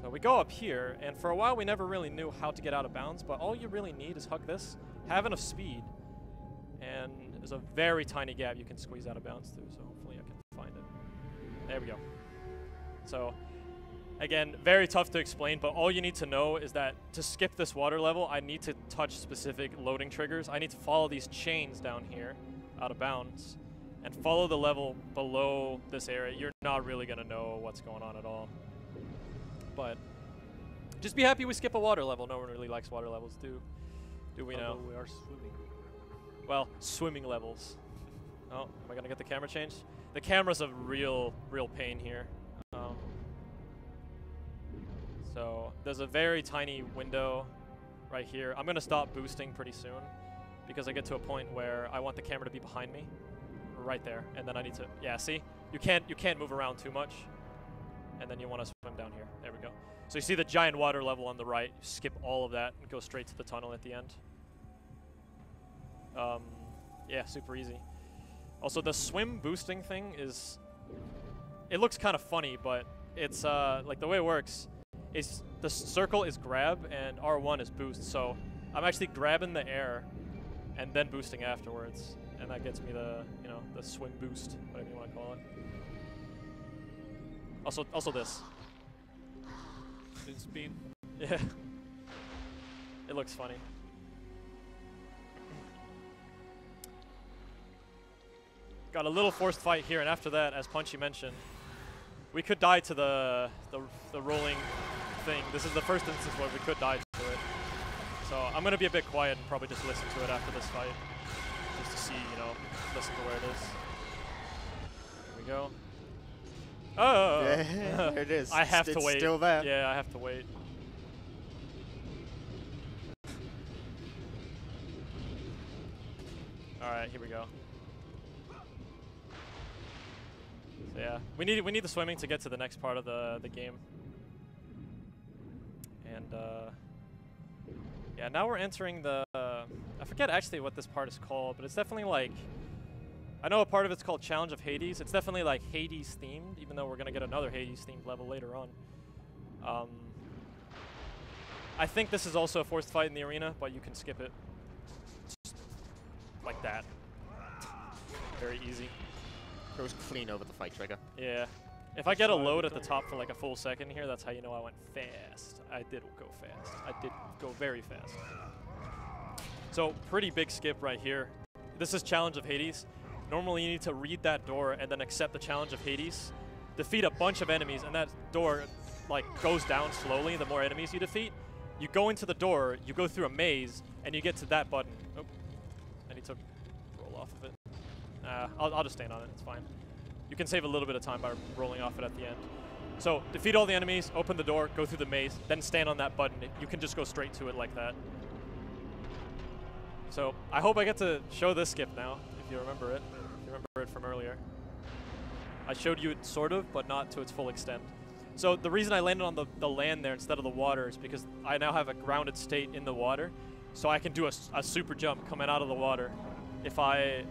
So we go up here, and for a while we never really knew how to get out of bounds, but all you really need is hug this, have enough speed, and there's a very tiny gap you can squeeze out of bounds through, so hopefully I can find it. There we go. So, again, very tough to explain, but all you need to know is that to skip this water level, I need to touch specific loading triggers. I need to follow these chains down here, out of bounds, and follow the level below this area. You're not really going to know what's going on at all. But just be happy we skip a water level. No one really likes water levels, do do we know? We are swimming. Well, swimming levels. Oh, am I going to get the camera changed? The camera's a real, real pain here. Um, so there's a very tiny window right here. I'm going to stop boosting pretty soon because I get to a point where I want the camera to be behind me, right there, and then I need to, yeah, see? You can't, you can't move around too much. And then you want to swim down here. There we go. So you see the giant water level on the right. You skip all of that and go straight to the tunnel at the end. Um, yeah, super easy. Also, the swim boosting thing is... It looks kind of funny, but it's... Uh, like, the way it works is the circle is grab and R one is boost. So I'm actually grabbing the air and then boosting afterwards. And that gets me the, you know, the swim boost, whatever you want to call it. Also, also this. Spin. Yeah. It looks funny. Got a little forced fight here, and after that, as Punchy mentioned, we could die to the, the, the rolling thing. This is the first instance where we could die to it. So I'm going to be a bit quiet and probably just listen to it after this fight, just to see, you know, listen to where it is. Here we go. Oh! Yeah, there it is. I have it's to wait. Still there. Yeah, I have to wait. Alright, here we go. So yeah, we need we need the swimming to get to the next part of the the game. And uh, yeah, now we're entering the uh, I forget actually what this part is called, but it's definitely like I know a part of it's called Challenge of Hades. It's definitely like Hades themed, even though we're gonna get another Hades themed level later on. Um, I think this is also a forced fight in the arena, but you can skip it. Like that. Very easy. Goes clean over the fight trigger. Yeah. If I get a load at the top for like a full second here, that's how you know I went fast. I did go fast. I did go very fast. So pretty big skip right here. This is Challenge of Hades. Normally you need to read that door and then accept the Challenge of Hades. Defeat a bunch of enemies and that door like goes down slowly the more enemies you defeat. You go into the door, you go through a maze, and you get to that button. Oh. To roll off of it. Uh, I'll, I'll just stand on it, it's fine. You can save a little bit of time by rolling off it at the end. So, defeat all the enemies, open the door, go through the maze, then stand on that button. You can just go straight to it like that. So, I hope I get to show this skip now, if you remember it. If you remember it from earlier. I showed you it sort of, but not to its full extent. So, the reason I landed on the, the land there instead of the water is because I now have a grounded state in the water. So I can do a, a super jump coming out of the water. If I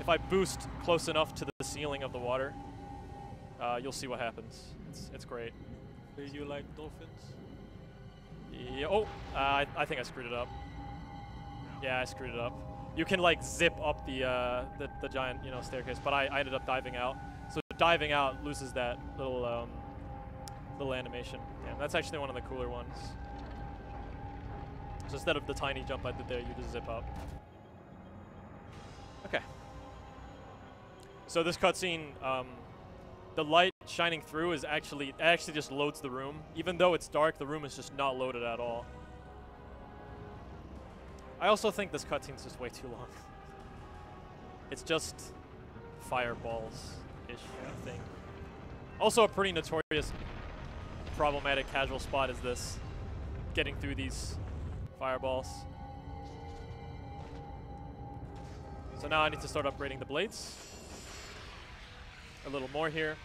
if I boost close enough to the ceiling of the water, uh, you'll see what happens. It's it's great. Do you like dolphins? Yeah, oh, uh, I I think I screwed it up. Yeah, I screwed it up. You can like zip up the uh, the, the giant you know staircase, but I, I ended up diving out. So diving out loses that little um, little animation. Damn, that's actually one of the cooler ones. So instead of the tiny jump I did there, you just zip up. Okay. So this cutscene, um, the light shining through is actually, it actually just loads the room. Even though it's dark, the room is just not loaded at all. I also think this cutscene's just way too long. It's just fireballs-ish thing. Also a pretty notorious, problematic casual spot is this. Getting through these fireballs. So now I need to start upgrading the blades. A little more here.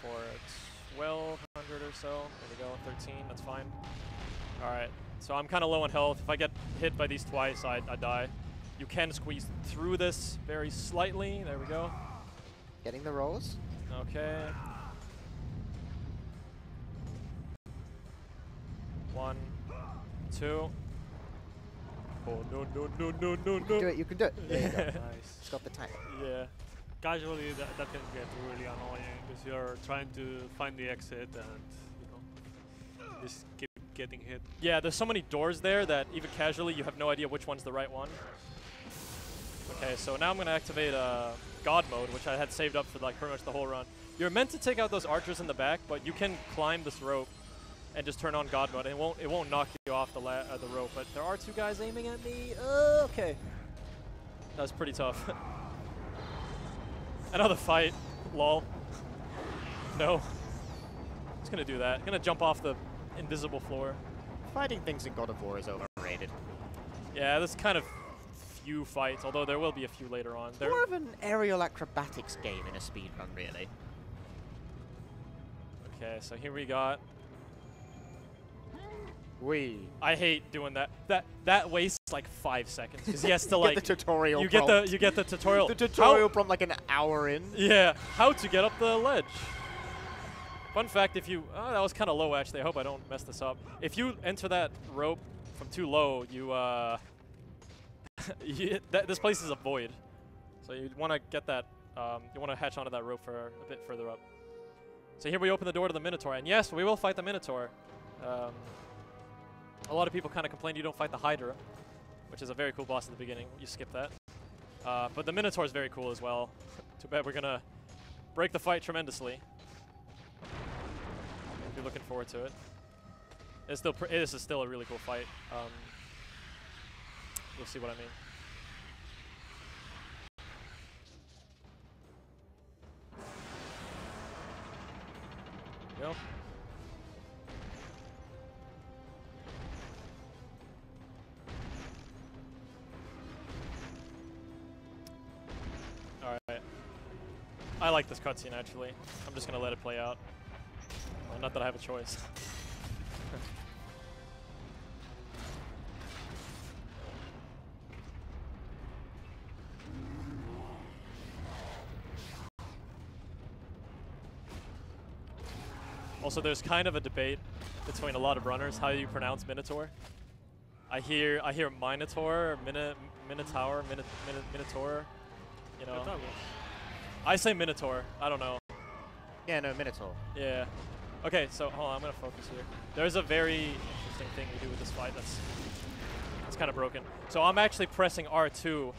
For twelve hundred or so. There we go, thirteen, that's fine. Alright, so I'm kind of low on health. If I get hit by these twice, I, I die. You can squeeze through this very slightly. There we go. Getting the rolls. Okay. One. Two. Oh, no, no, no, no, no, no. You can do it, you can do it. There you go. Nice. It's got the time. Yeah. Casually, that, that can get really annoying because you're trying to find the exit and, you know, just keep getting hit. Yeah, there's so many doors there that even casually you have no idea which one's the right one. Okay, so now I'm going to activate uh, God Mode, which I had saved up for like pretty much the whole run. You're meant to take out those archers in the back, but you can climb this rope and just turn on God Mode, and it won't it won't knock you off the la uh, the rope. But there are two guys aiming at me. Uh, okay, that was pretty tough. Another fight, lol. No, it's gonna do that. Gonna jump off the invisible floor. Fighting things in God of War is overrated. Yeah, there's kind of few fights, although there will be a few later on. It's more of an aerial acrobatics game in a speedrun, really. Okay, so here we got. We. I hate doing that. That that wastes like five seconds. Because he has to like. Get the tutorial. You prompt. get the you get the tutorial. the tutorial how, prompt like an hour in. Yeah. How to get up the ledge. Fun fact: if you oh, that was kind of low actually. I hope I don't mess this up. If you enter that rope from too low, you uh. you, that, this place is a void, so you want to get that. Um, you want to hatch onto that rope for a bit further up. So here we open the door to the Minotaur, and yes, we will fight the Minotaur. Um, A lot of people kind of complain you don't fight the Hydra, which is a very cool boss at the beginning. You skip that. Uh, but the Minotaur is very cool as well. Too bad we're gonna break the fight tremendously. If you're looking forward to it, it's still pr this is still a really cool fight. Um, you'll see what I mean. Go. Alright. I like this cutscene actually. I'm just gonna let it play out. Well, not that I have a choice. Also, there's kind of a debate between a lot of runners how you pronounce Minotaur. I hear I hear Minotaur, Mina, Minotaur, Mina, Mina, Minotaur. You know, Minotaur. I say Minotaur. I don't know. Yeah, no, Minotaur. Yeah. Okay, so hold on, I'm gonna focus here. There's a very interesting thing we do with this fight that's that's kind of broken. So I'm actually pressing R two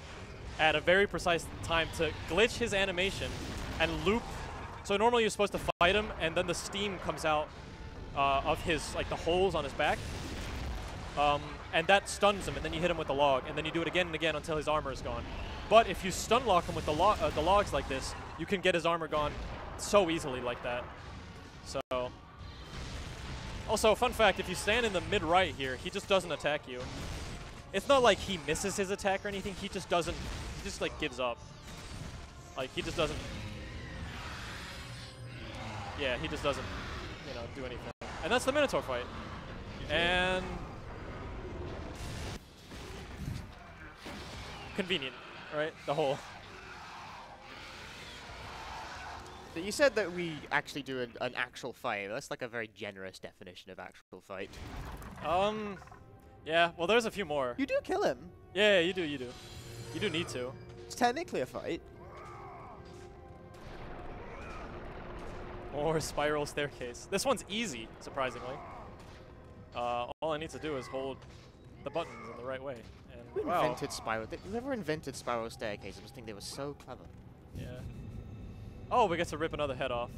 at a very precise time to glitch his animation and loop. So normally you're supposed to fight him, and then the steam comes out uh, of his, like the holes on his back, um, and that stuns him, and then you hit him with the log, and then you do it again and again until his armor is gone. But if you stun lock him with the, lo uh, the logs like this, you can get his armor gone so easily like that. So, also fun fact, if you stand in the mid-right here, he just doesn't attack you. It's not like he misses his attack or anything, he just doesn't, he just like gives up. Like he just doesn't. Yeah, he just doesn't, you know, do anything. And that's the Minotaur fight. And convenient, right? The whole. So you said that we actually do an, an actual fight. That's like a very generous definition of actual fight. Um, yeah. Well, there's a few more. You do kill him. Yeah, yeah, you do. You do. You do need to. It's technically a fight. Or spiral staircase. This one's easy, surprisingly. Uh, all I need to do is hold the buttons in the right way. And Who wow. invented spiral? Whoever invented spiral staircases, I just think they were so clever. Yeah. Oh, we get to rip another head off.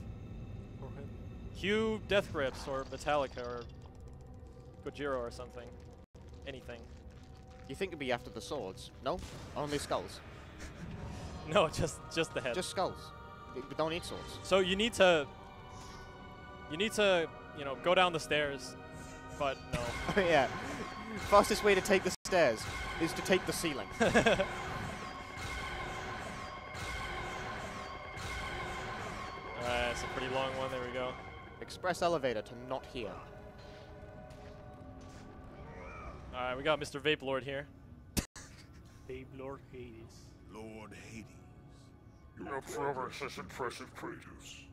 Q death grips, or Metallica, or Gojira, or something. Anything. You think it'd be after the swords? No, only skulls. No, just just the head. Just skulls. We don't need swords. So you need to. You need to, you know, go down the stairs, but no. Yeah. Fastest way to take the stairs is to take the ceiling. Alright, it's a pretty long one. There we go. Express elevator to not here. Alright, we got Mister Vape Lord here. Vape Lord Hades. Lord Hades. You have progressed as impressive, Kratos.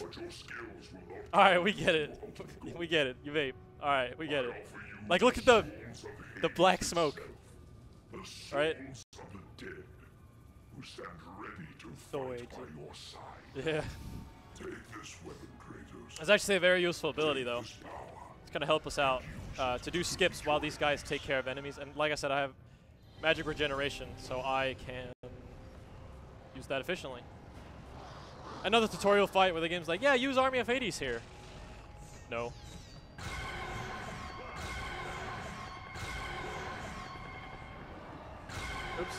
But your skills will not. Alright, we get it. We get it. You vape. Alright, we get it. Like, look at the the black smoke. Alright? Yeah. It's actually a very useful ability, though. It's going to help us out uh, to do skips while these guys take care of enemies. And like I said, I have magic regeneration, so I can use that efficiently. Another tutorial fight where the game's like, yeah, use Army of Hades here. No. Oops.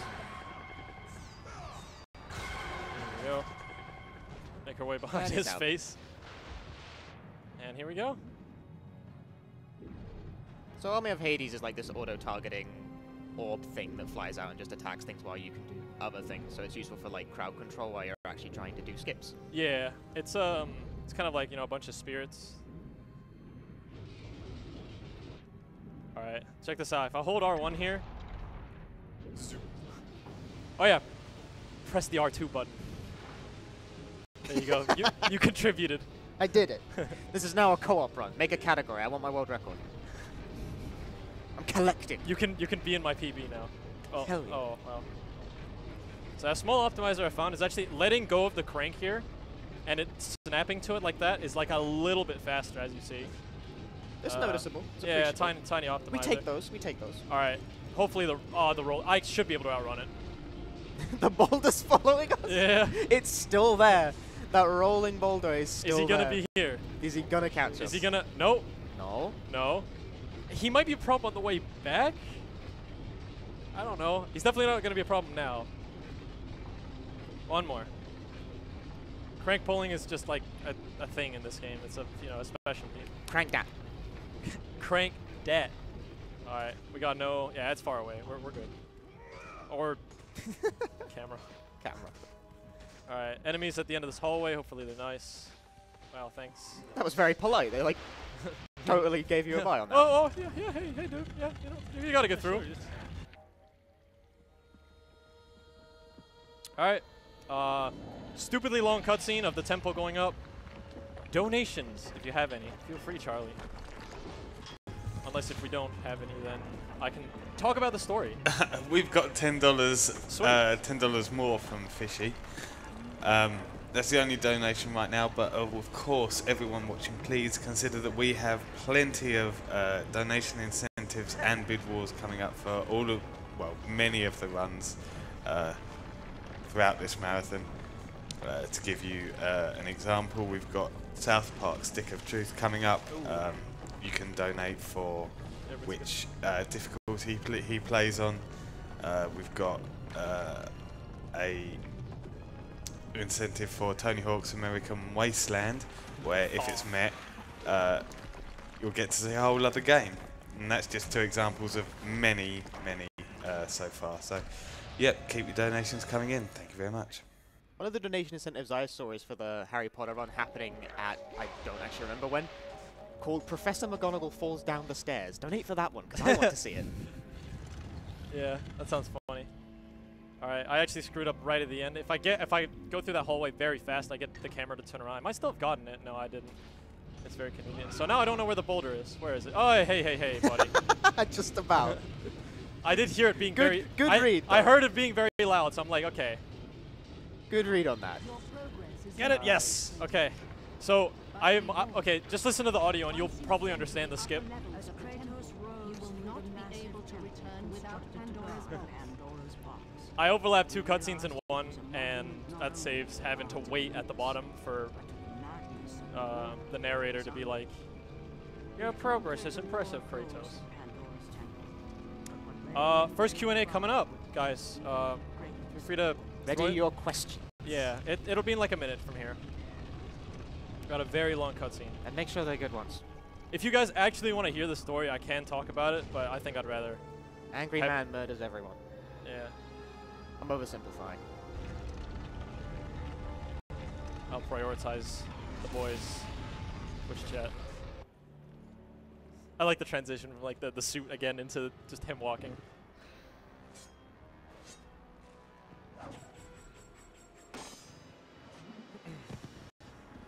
There we go. Make our way behind his out. face. And here we go. So Army of Hades is like this auto-targeting orb thing that flies out and just attacks things while you can do other things, so it's useful for like crowd control while you're actually trying to do skips. Yeah, it's um, it's kind of like, you know, a bunch of spirits. All right, check this out. If I hold R one here, oh yeah, press the R two button. There you go. you you contributed. I did it. This is now a co-op run. Make a category. I want my world record. I'm collecting. You can you can be in my P B now. Oh, Hell yeah. oh well. So a small optimizer I found is actually letting go of the crank here, and it snapping to it like that is like a little bit faster, as you see. It's uh, noticeable. It's yeah, tiny, tiny optimizer. We take those. We take those. All right. Hopefully the oh, the roll. I should be able to outrun it. The boulder's following us? Yeah. It's still there. That rolling boulder is still there. Is he going to be here? Is he going to catch us? Is he going to... No. No. No. He might be a problem on the way back? I don't know. He's definitely not going to be a problem now. One more. Crank pulling is just like a, a thing in this game. It's a, you know, a specialty. Crank that. Crank that. All right. We got no... Yeah, it's far away. We're, we're good. Or... Camera. Camera. All right. Enemies at the end of this hallway. Hopefully they're nice. Wow, thanks. That was very polite. They, like, totally gave you a buy on that. Oh, oh yeah, yeah, hey, hey, dude. Yeah, you know, you got to get through. Sure, all right. Uh, stupidly long cutscene of the temple going up. Donations, if you have any. Feel free, Charlie. Unless if we don't have any, then I can talk about the story. We've got ten dollars, uh, ten dollars more from Fishy. Um, that's the only donation right now. But uh, of course, everyone watching, please consider that we have plenty of uh, donation incentives and bid wars coming up for all of, well, many of the runs uh, throughout this marathon. Uh, to give you uh, an example, we've got South Park Stick of Truth coming up. Um, you can donate for which uh, difficulty pl he plays on. Uh, we've got uh, a incentive for Tony Hawk's American Wasteland, where if oh. it's met, uh, you'll get to see a whole other game. And that's just two examples of many, many uh, so far. So, yep, keep your donations coming in. Thank you very much. One of the donation incentives I saw is for the Harry Potter run happening at, I don't actually remember when, called Professor McGonagall Falls Down the Stairs. Donate for that one, because I want to see it. Yeah, that sounds funny. Alright, I actually screwed up right at the end. If I get, if I go through that hallway very fast, I get the camera to turn around. I might still have gotten it. No, I didn't. It's very convenient. So now I don't know where the boulder is. Where is it? Oh, hey, hey, hey, buddy. Just about. I did hear it being good, very... Good I, read, though. I heard it being very loud, so I'm like, okay. Good read on that. Get it? Yes. Okay. So... I am, uh, okay, just listen to the audio and you'll probably understand the skip. As Kratos rose, you will not be able to return without Pandora's Box. I overlapped two cutscenes in one, and that saves having to wait at the bottom for uh, the narrator to be like, your progress is impressive, Kratos. Uh, first Q and A coming up, guys. Uh, feel free to... Ready your questions. Yeah, it, it'll be in like a minute from here. Got a very long cutscene. And make sure they're good ones. If you guys actually want to hear the story, I can talk about it, but I think I'd rather... Angry man murders everyone. Yeah. I'm oversimplifying. I'll prioritize the boys. Which chat. I like the transition from like the, the suit again into just him walking.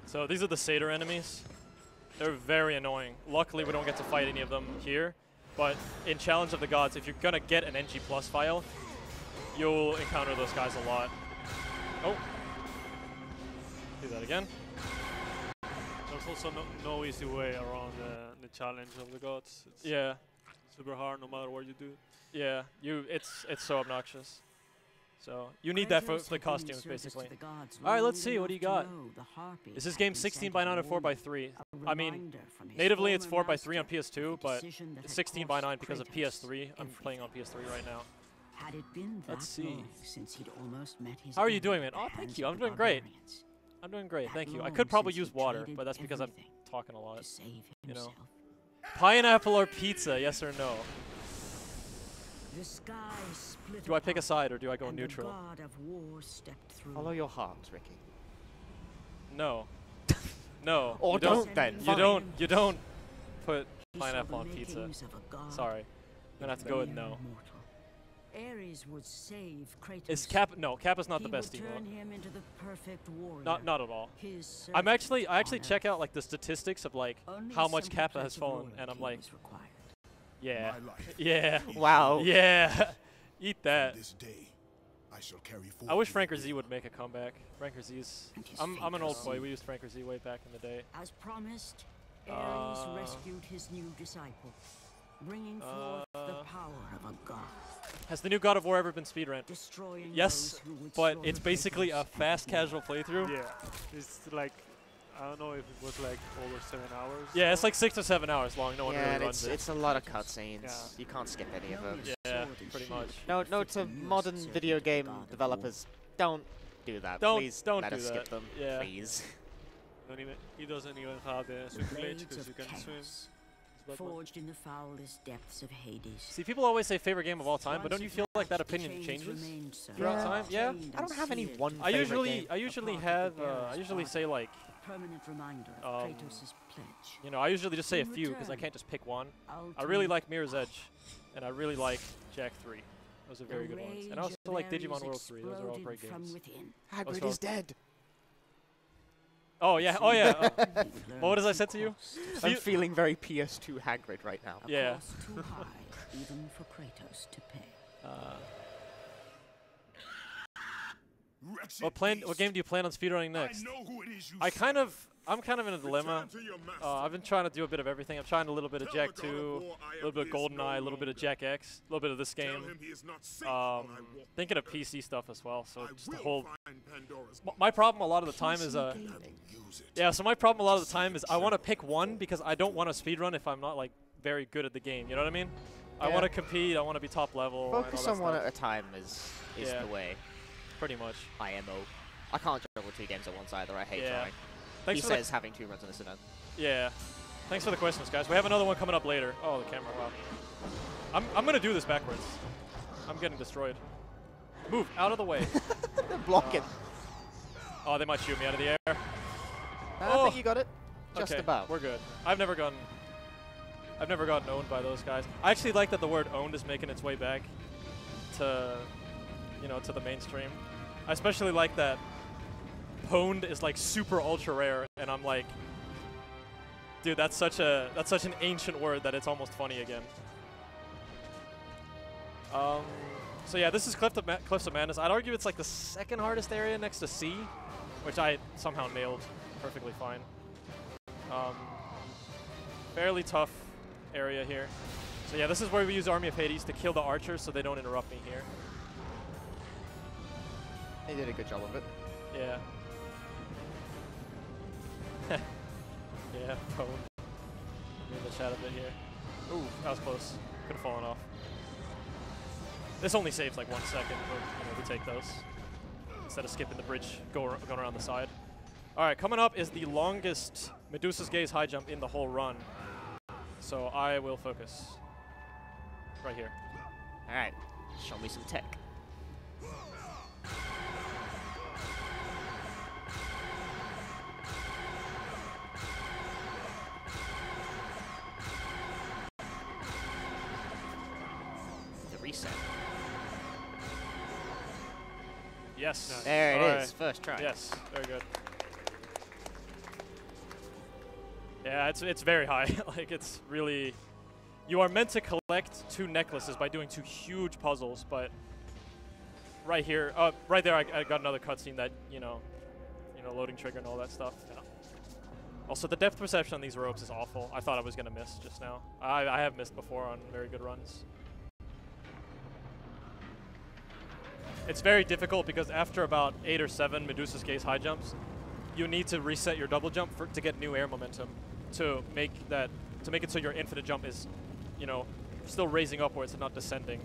So these are the Satyr enemies. They're very annoying. Luckily, we don't get to fight any of them here. But in Challenge of the Gods, if you're going to get an N G plus file, you'll encounter those guys a lot. Oh. Do that again. There's also no, no easy way around uh, the Challenge of the Gods. It's yeah. super hard no matter what you do. Yeah, you. It's it's so obnoxious. So you need that for the costumes, basically. All right, let's see. What do you got? Is this game sixteen by nine or four by three? I mean, natively it's four by three on P S two, but it's sixteen by nine because of P S three. I'm playing on P S three right now. Let's see. How are you doing, man? Oh, thank you. I'm doing great. I'm doing great. Thank you. I could probably use water, but that's because I'm talking a lot. You know, pineapple or pizza? Yes or no? Do I pick a side or do I go neutral? Follow your heart, Ricky. No. No. Or you don't, don't then. You Fine. don't you don't put pineapple on pizza. Sorry. I'm gonna have to go with no. Ares would save Kratos. Is Cap no, Kappa's not the best emote. Not not at all. I'm actually I actually check out like the statistics of like how much Kappa has fallen and I'm like yeah. Yeah. Wow. Yeah. Eat that. This day, I, shall carry I wish Franker Z would make a comeback. Franker Z's. I'm, I'm an old boy. We used Franker Z way back in the day. As promised, Ares uh, rescued his new disciple, bringing uh, forth the power of a god. Has the new God of War ever been speedrun? Yes, but it's basically a fast casual playthrough. Yeah, it's like, I don't know if it was like over seven hours. Yeah, it's like six or seven hours long. No one yeah, really runs it. It's a lot of cutscenes. Yeah. You can't skip any of them. Yeah, pretty much. No, no, to modern video game developers, don't do that. Don't, please don't let do us that. skip them, yeah. please. Don't even, he doesn't even have the swim glitch because you can swim. Forged in the foulest depths of Hades. See, people always say favorite game of all time, but don't you feel like that opinion changes throughout yeah. time? Yeah, I don't have any one. I favorite usually, game. I usually have, uh, I usually say like, um, you know, I usually just say a few because I can't just pick one. I really like Mirror's Edge, and I really like Jack three. Those are very good ones, and I also like Digimon World three. Those are all great games. Hagrid is dead. Oh yeah, oh yeah. Uh, what did I say to you? I'm you feeling very P S two Hagrid right now. Yeah. Too high, even for Kratos to pay. Uh. What plan? What game do you plan on speedrunning next? I, know who it is you I kind of, I'm kind of in a dilemma. Uh, I've been trying to do a bit of everything. I'm trying a little bit of Jack two, a little bit of GoldenEye, a little bit of Jack X, a little bit of this game. Um, thinking of P C stuff as well. So just the whole. My problem a lot of the time is uh, yeah. So my problem a lot of the time is I want to pick one because I don't want to speedrun if I'm not like very good at the game. You know what I mean? Yeah. I want to compete. I want to be top level. Focus on one at a time is is yeah. the way. Pretty much. I M O. I can't juggle two games at once either. I hate yeah. trying. Thanks he for says having two runs in this event. Yeah. Thanks for the questions, guys. We have another one coming up later. Oh, the camera. Wow. I'm, I'm going to do this backwards. I'm getting destroyed. Move out of the way. They're blocking. Uh, oh, they might shoot me out of the air. Uh, oh. I think you got it. Just okay. about. We're good. I've never gotten, I've never gotten owned by those guys. I actually like that the word owned is making its way back to, you know, to the mainstream. I especially like that pwned is like super ultra rare, and I'm like, dude, that's such a that's such an ancient word that it's almost funny again. Um, so yeah, this is Cliff of Ma Cliffs of Madness. I'd argue it's like the second hardest area next to C, which I somehow nailed perfectly fine. Um, fairly tough area here. So yeah, this is where we use Army of Hades to kill the archers so they don't interrupt me here. They did a good job of it. Yeah. yeah, phone. Made the shot of it here. Ooh, that was close. Could have fallen off. This only saves like one second when we take those. Instead of skipping the bridge, go going around the side. Alright, coming up is the longest Medusa's Gaze high jump in the whole run. So I will focus. Right here. Alright, show me some tech. Yes. Nice. There it All is. Right. First try. Yes. Very good. Yeah, it's it's very high. Like it's really, you are meant to collect two necklaces by doing two huge puzzles. But right here, uh, right there, I, I got another cutscene that you know, you know, loading trigger and all that stuff. Yeah. Also, the depth perception on these ropes is awful. I thought I was gonna miss just now. I I have missed before on very good runs. It's very difficult because after about eight or seven Medusa's Gaze high jumps, you need to reset your double jump for, to get new air momentum to make that to make it so your infinite jump is, you know, still raising upwards and not descending.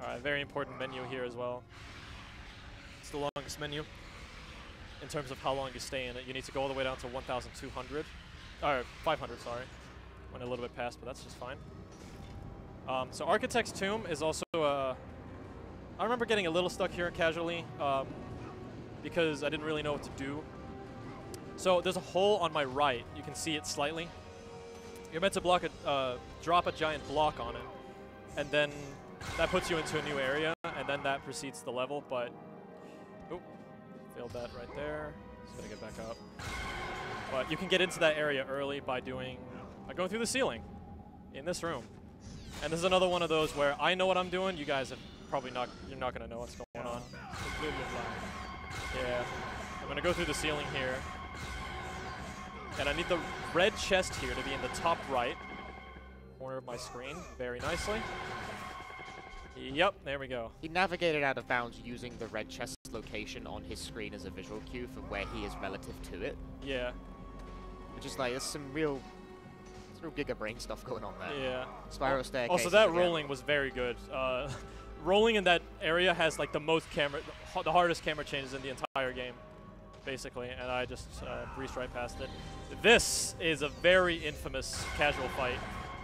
All right, very important menu here as well. It's the longest menu in terms of how long you stay in it. You need to go all the way down to one thousand two hundred, or five hundred, sorry. Went a little bit past, but that's just fine. Um, so Architect's Tomb is also a. I remember getting a little stuck here casually um, because I didn't really know what to do. So there's a hole on my right. You can see it slightly. You're meant to block a, uh, drop a giant block on it, and then that puts you into a new area, and then that precedes the level, but... Oh, failed that right there. Just gotta get back up. But you can get into that area early by doing... by going through the ceiling in this room. And this is another one of those where I know what I'm doing, you guys have... Probably not. You're not gonna know what's going yeah. on. Yeah, I'm gonna go through the ceiling here, and I need the red chest here to be in the top right. corner of my screen very nicely. Yep, there we go. He navigated out of bounds using the red chest location on his screen as a visual cue for where he is relative to it. Yeah. Which is like, there's some real, some real Giga Brain stuff going on there. Yeah. Spiral staircase. Also, that again. rolling was very good. Uh, rolling in that area has like the most camera, the hardest camera changes in the entire game, basically, and I just uh, breezed right past it. This is a very infamous casual fight.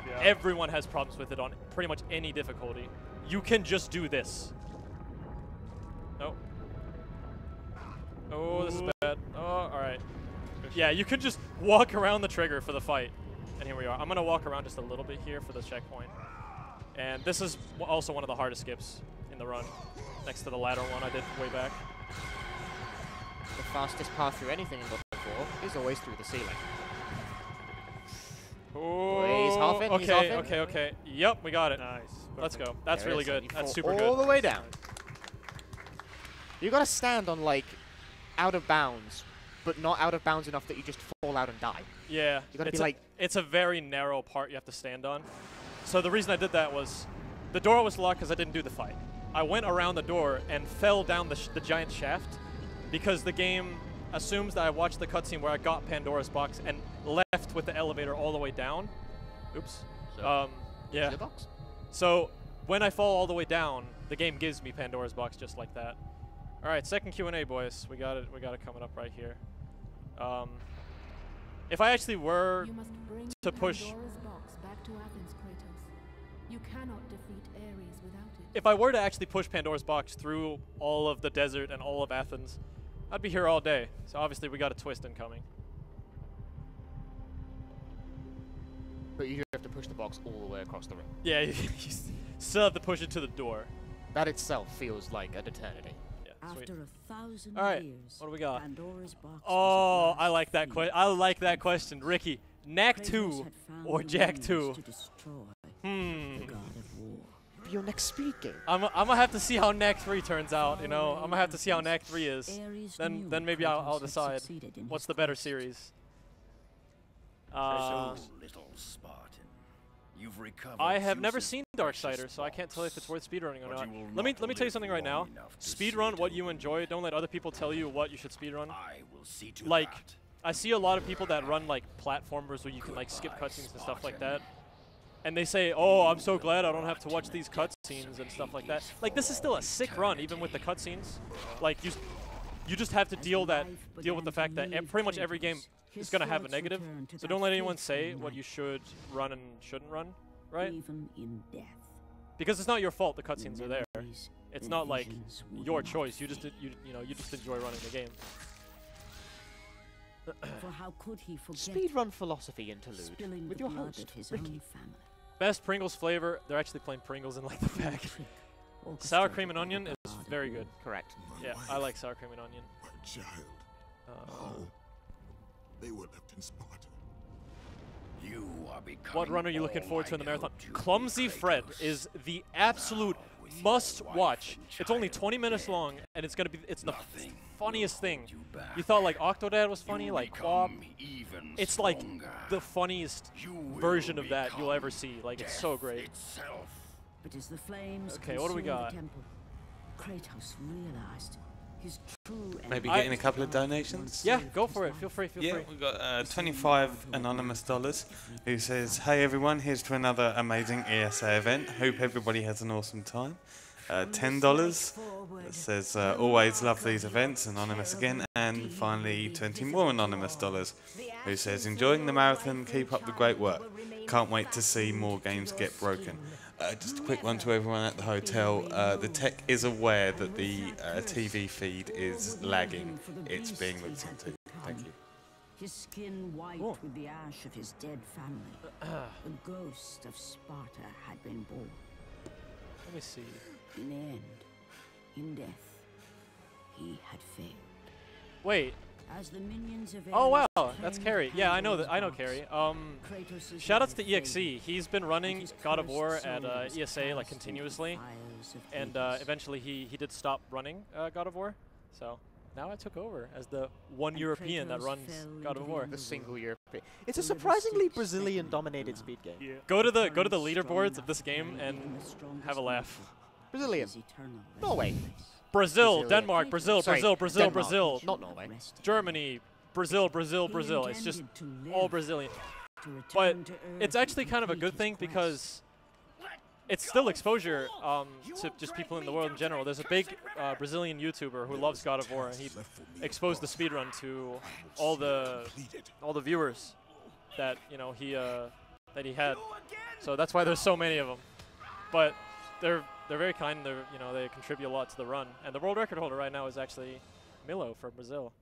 Yeah. Everyone has problems with it on pretty much any difficulty. You can just do this. Oh. Oh, this is bad. Oh, all right. Yeah, you can just walk around the trigger for the fight. And here we are. I'm going to walk around just a little bit here for the checkpoint. And this is also one of the hardest skips in the run, next to the latter one I did way back. The fastest path through anything in God of War is always through the ceiling. Oh, he's half in, okay, he's half in. Okay, okay. Yep, we got it. Nice. Perfect. Let's go. That's there really good. That's super all good. All the way down. You got to stand on, like, out of bounds, but not out of bounds enough that you just fall out and die. Yeah. You got to be a, like... It's a very narrow part you have to stand on. So the reason I did that was the door was locked because I didn't do the fight. I went around the door and fell down the, sh the giant shaft, because the game assumes that I watched the cutscene where I got Pandora's Box and left with the elevator all the way down. Oops. So um, yeah. Box? So when I fall all the way down, the game gives me Pandora's Box just like that. All right, second Q and A, boys. We got it. We got it coming up right here. Um, if I actually were you must bring to push, Pandora's Box back to Athens, Kratos. You cannot defeat Ares without it. If I were to actually push Pandora's Box through all of the desert and all of Athens, I'd be here all day, so obviously we got a twist incoming. But you do have to push the box all the way across the ring. Yeah, you, you still have to push it to the door. That itself feels like an eternity. Yeah, after sweet. a thousand all right, years, what do we got? Pandora's box oh, I like that question. I like that question, Ricky. Knack two or Jack two? Hmm. The God of War. Your next speed game. I'm, I'm gonna have to see how Knack three turns out, you know. I'm gonna have to see how Knack three is. Then then maybe I'll, I'll decide what's the better series. Uh, I have never seen Darksiders, so I can't tell if it's worth speedrunning or not. Let me let me tell you something right now. Speedrun what you enjoy. Don't let other people tell you what you should speedrun. Like, I see a lot of people that run like platformers where you can like skip cutscenes and stuff like that. And they say, oh, I'm so glad I don't have to watch these cutscenes and stuff like that. Like, this is still a sick run, even with the cutscenes. Like, you you just have to deal that deal with the fact that pretty much every game is going to have a negative. So don't let anyone say what you should run and shouldn't run, right? Because it's not your fault the cutscenes are there. It's not, like, your choice. You just, you, you know, you just enjoy running the game. Speedrun philosophy interlude with your host, Ricky. Best Pringles flavor. They're actually playing Pringles in like the pack. Sour cream and onion is very good. Correct. Yeah, I like sour cream and onion. My child. Uh, they were left in Sparta. You are becoming. What run are you looking forward to in the marathon? Clumsy Fred is the absolute must-watch. It's only twenty minutes long, and it's gonna be. It's the funniest thing. You thought like Octodad was funny, like Quap. It's like the funniest version of that you'll ever see. Like, it's so great. But as the flames okay, what do we got? Kratos realized his true Maybe getting I, a couple of donations? Yeah, go for it. Feel free, feel yeah, free. We've got uh, twenty-five anonymous dollars who says, hey everyone, here's to another amazing E S A event. Hope everybody has an awesome time. Uh, ten dollars that says, uh, always love these events, anonymous again. And finally, twenty more anonymous dollars who says, enjoying the marathon, keep up the great work. Can't wait to see more games get broken. Uh, just a quick one to everyone at the hotel. Uh, the tech is aware that the uh, T V feed is lagging. It's being looked into. Thank you. His skin white oh. with the ash of his dead family. The ghost of Sparta had been born. Let me see. In end, in death, he had failed. Wait. As the minions of oh wow, that's Carrie. Yeah, I know that. I know Carrie. Um, shoutouts to E X E. He's been running God of War at uh, E S A like continuously, and uh, eventually he he did stop running uh, God of War. So now I took over as the one European that runs God of War. The single European. It's a surprisingly Brazilian-dominated speed game. Yeah. Go to the go to the leaderboards of this game and have a laugh. Brazilian. Norway. Brazil, Denmark, Brazil, Brazil, Brazil, Brazil. Not Norway. Germany, Brazil, Brazil, Brazil. It's just all Brazilian. But it's actually kind of a good thing because it's still exposure um, to just people in the world in general. There's a big uh, Brazilian YouTuber who loves God of War, and he exposed the speedrun to all the all the viewers that you know he uh, that he had. So that's why there's so many of them. But they're they're very kind. They're you know they contribute a lot to the run. And the world record holder right now is actually Milo from Brazil.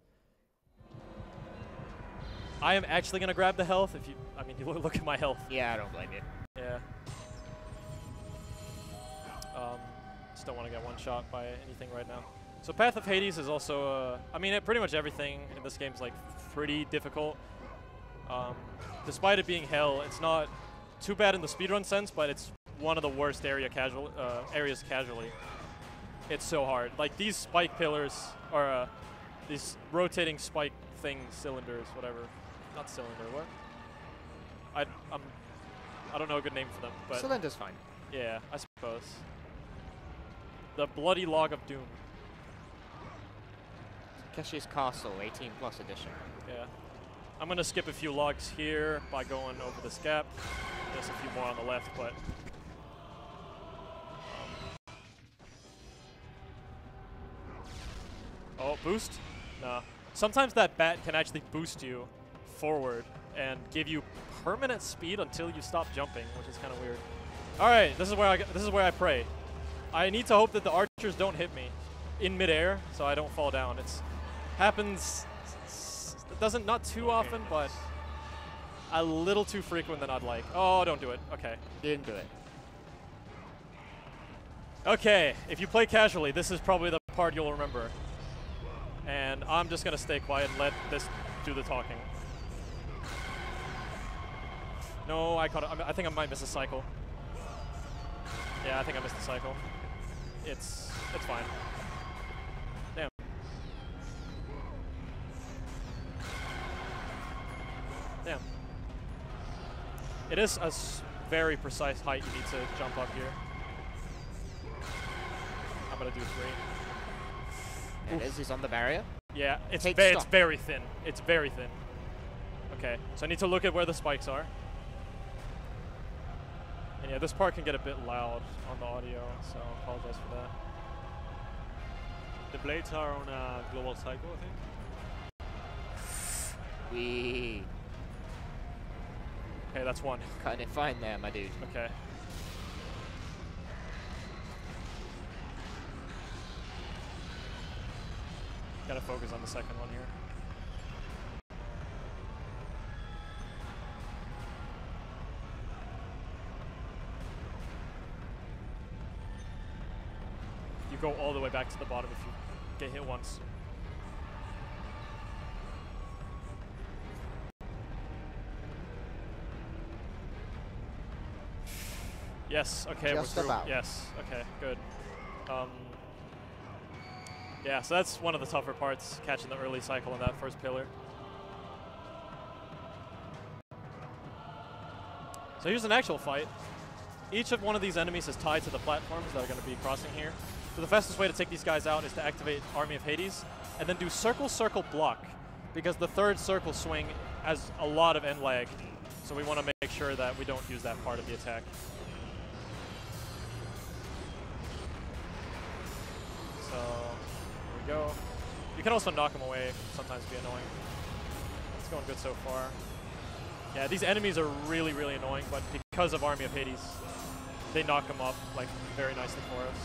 I am actually gonna grab the health. If you, I mean, you look at my health. Yeah, I don't blame you. Yeah. Um, just don't want to get one shot by anything right now. So Path of Hades is also, uh, I mean, it, pretty much everything in this game is like pretty difficult. Um, despite it being hell, it's not too bad in the speedrun sense, but it's one of the worst area casual uh, areas casually. It's so hard. Like these spike pillars are uh, these rotating spike things, cylinders, whatever. Not cylinder. What? I I'm, I don't know a good name for them. But cylinder's fine. Yeah, I suppose. The bloody log of doom. Takeshi's Castle, eighteen plus edition. Yeah. I'm gonna skip a few logs here by going over this gap. There's a few more on the left, but. Um. Oh, boost? Nah. Sometimes that bat can actually boost you forward and give you permanent speed until you stop jumping, which is kind of weird. All right, this is where I this is where I pray. I need to hope that the archers don't hit me in midair, so I don't fall down. It's happens. It doesn't not too often, but a little too frequent than I'd like. Oh, don't do it. Okay, didn't do it. Okay, if you play casually, this is probably the part you'll remember. And I'm just gonna stay quiet and let this do the talking. No, I caught it. I think I might miss a cycle. Yeah, I think I missed the cycle. It's it's fine. Damn. Damn. It is a very precise height you need to jump up here. I'm gonna do three. It is. He's on the barrier. Yeah, it's ve it's very thin. It's very thin. Okay, so I need to look at where the spikes are. And yeah, this part can get a bit loud on the audio, so I apologize for that. The blades are on a global cycle, I think. Wee. Okay, that's one. Cutting it fine there, my dude. Okay. Gotta focus on the second one here. Go all the way back to the bottom if you get hit once. Yes, okay, Just we're through. About. Yes, okay, good. Um, yeah, so that's one of the tougher parts, catching the early cycle on that first pillar. So here's an actual fight. Each of one of these enemies is tied to the platforms that are going to be crossing here. So the fastest way to take these guys out is to activate Army of Hades, and then do circle, circle, block, because the third circle swing has a lot of end lag, so we want to make sure that we don't use that part of the attack. So, there we go. You can also knock them away, sometimes be annoying. It's going good so far. Yeah, these enemies are really, really annoying, but because of Army of Hades, they knock them up like very nicely for us.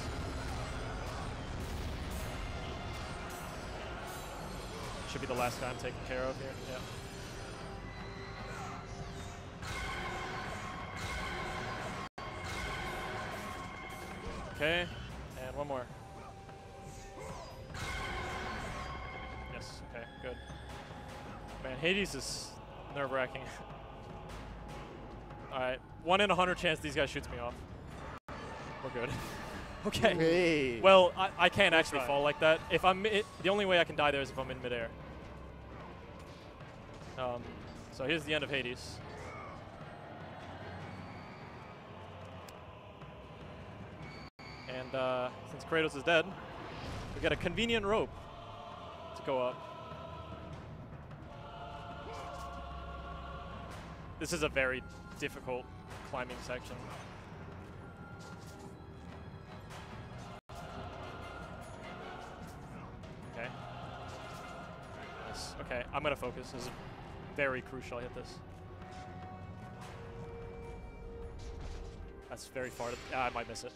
Should be the last guy I'm taking care of here. Yeah. Okay, and one more. Yes, okay, good. Man, Hades is nerve-wracking. All right, one in a hundred chance these guys shoots me off. We're good. Okay. Hey. Well, I, I can't Good actually try. fall like that. If I'm, it, the only way I can die there is if I'm in midair. Um, So here's the end of Hades. And uh, since Kratos is dead, we got a convenient rope to go up. This is a very difficult climbing section. Okay. Nice. Okay, I'm gonna focus. This is very crucial. I hit this. That's very far. To ah, I might miss it.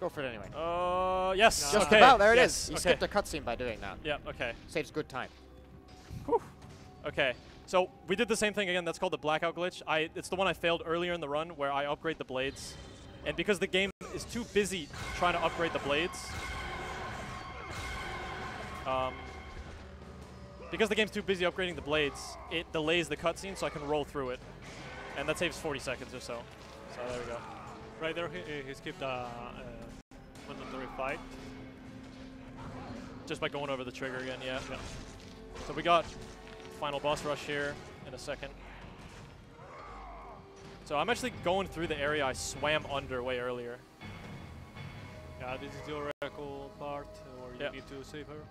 Go for it anyway. Uh, yes. Just okay. about. There it yes. is. You okay. skipped a cutscene by doing that. Yeah. Okay. Saves good time. Whew. Okay. So we did the same thing again. That's called the blackout glitch. I. It's the one I failed earlier in the run where I upgrade the blades, and because the game is too busy trying to upgrade the blades, um, because the game's too busy upgrading the blades, it delays the cutscene so I can roll through it, and that saves forty seconds or so. So there we go. Right there, he, he skipped a. Uh, uh, Mandatory fight. Just by going over the trigger again, yeah. yeah. So we got final boss rush here in a second. So I'm actually going through the area I swam under way earlier. Yeah, this is the oracle part where you yeah. need to save her.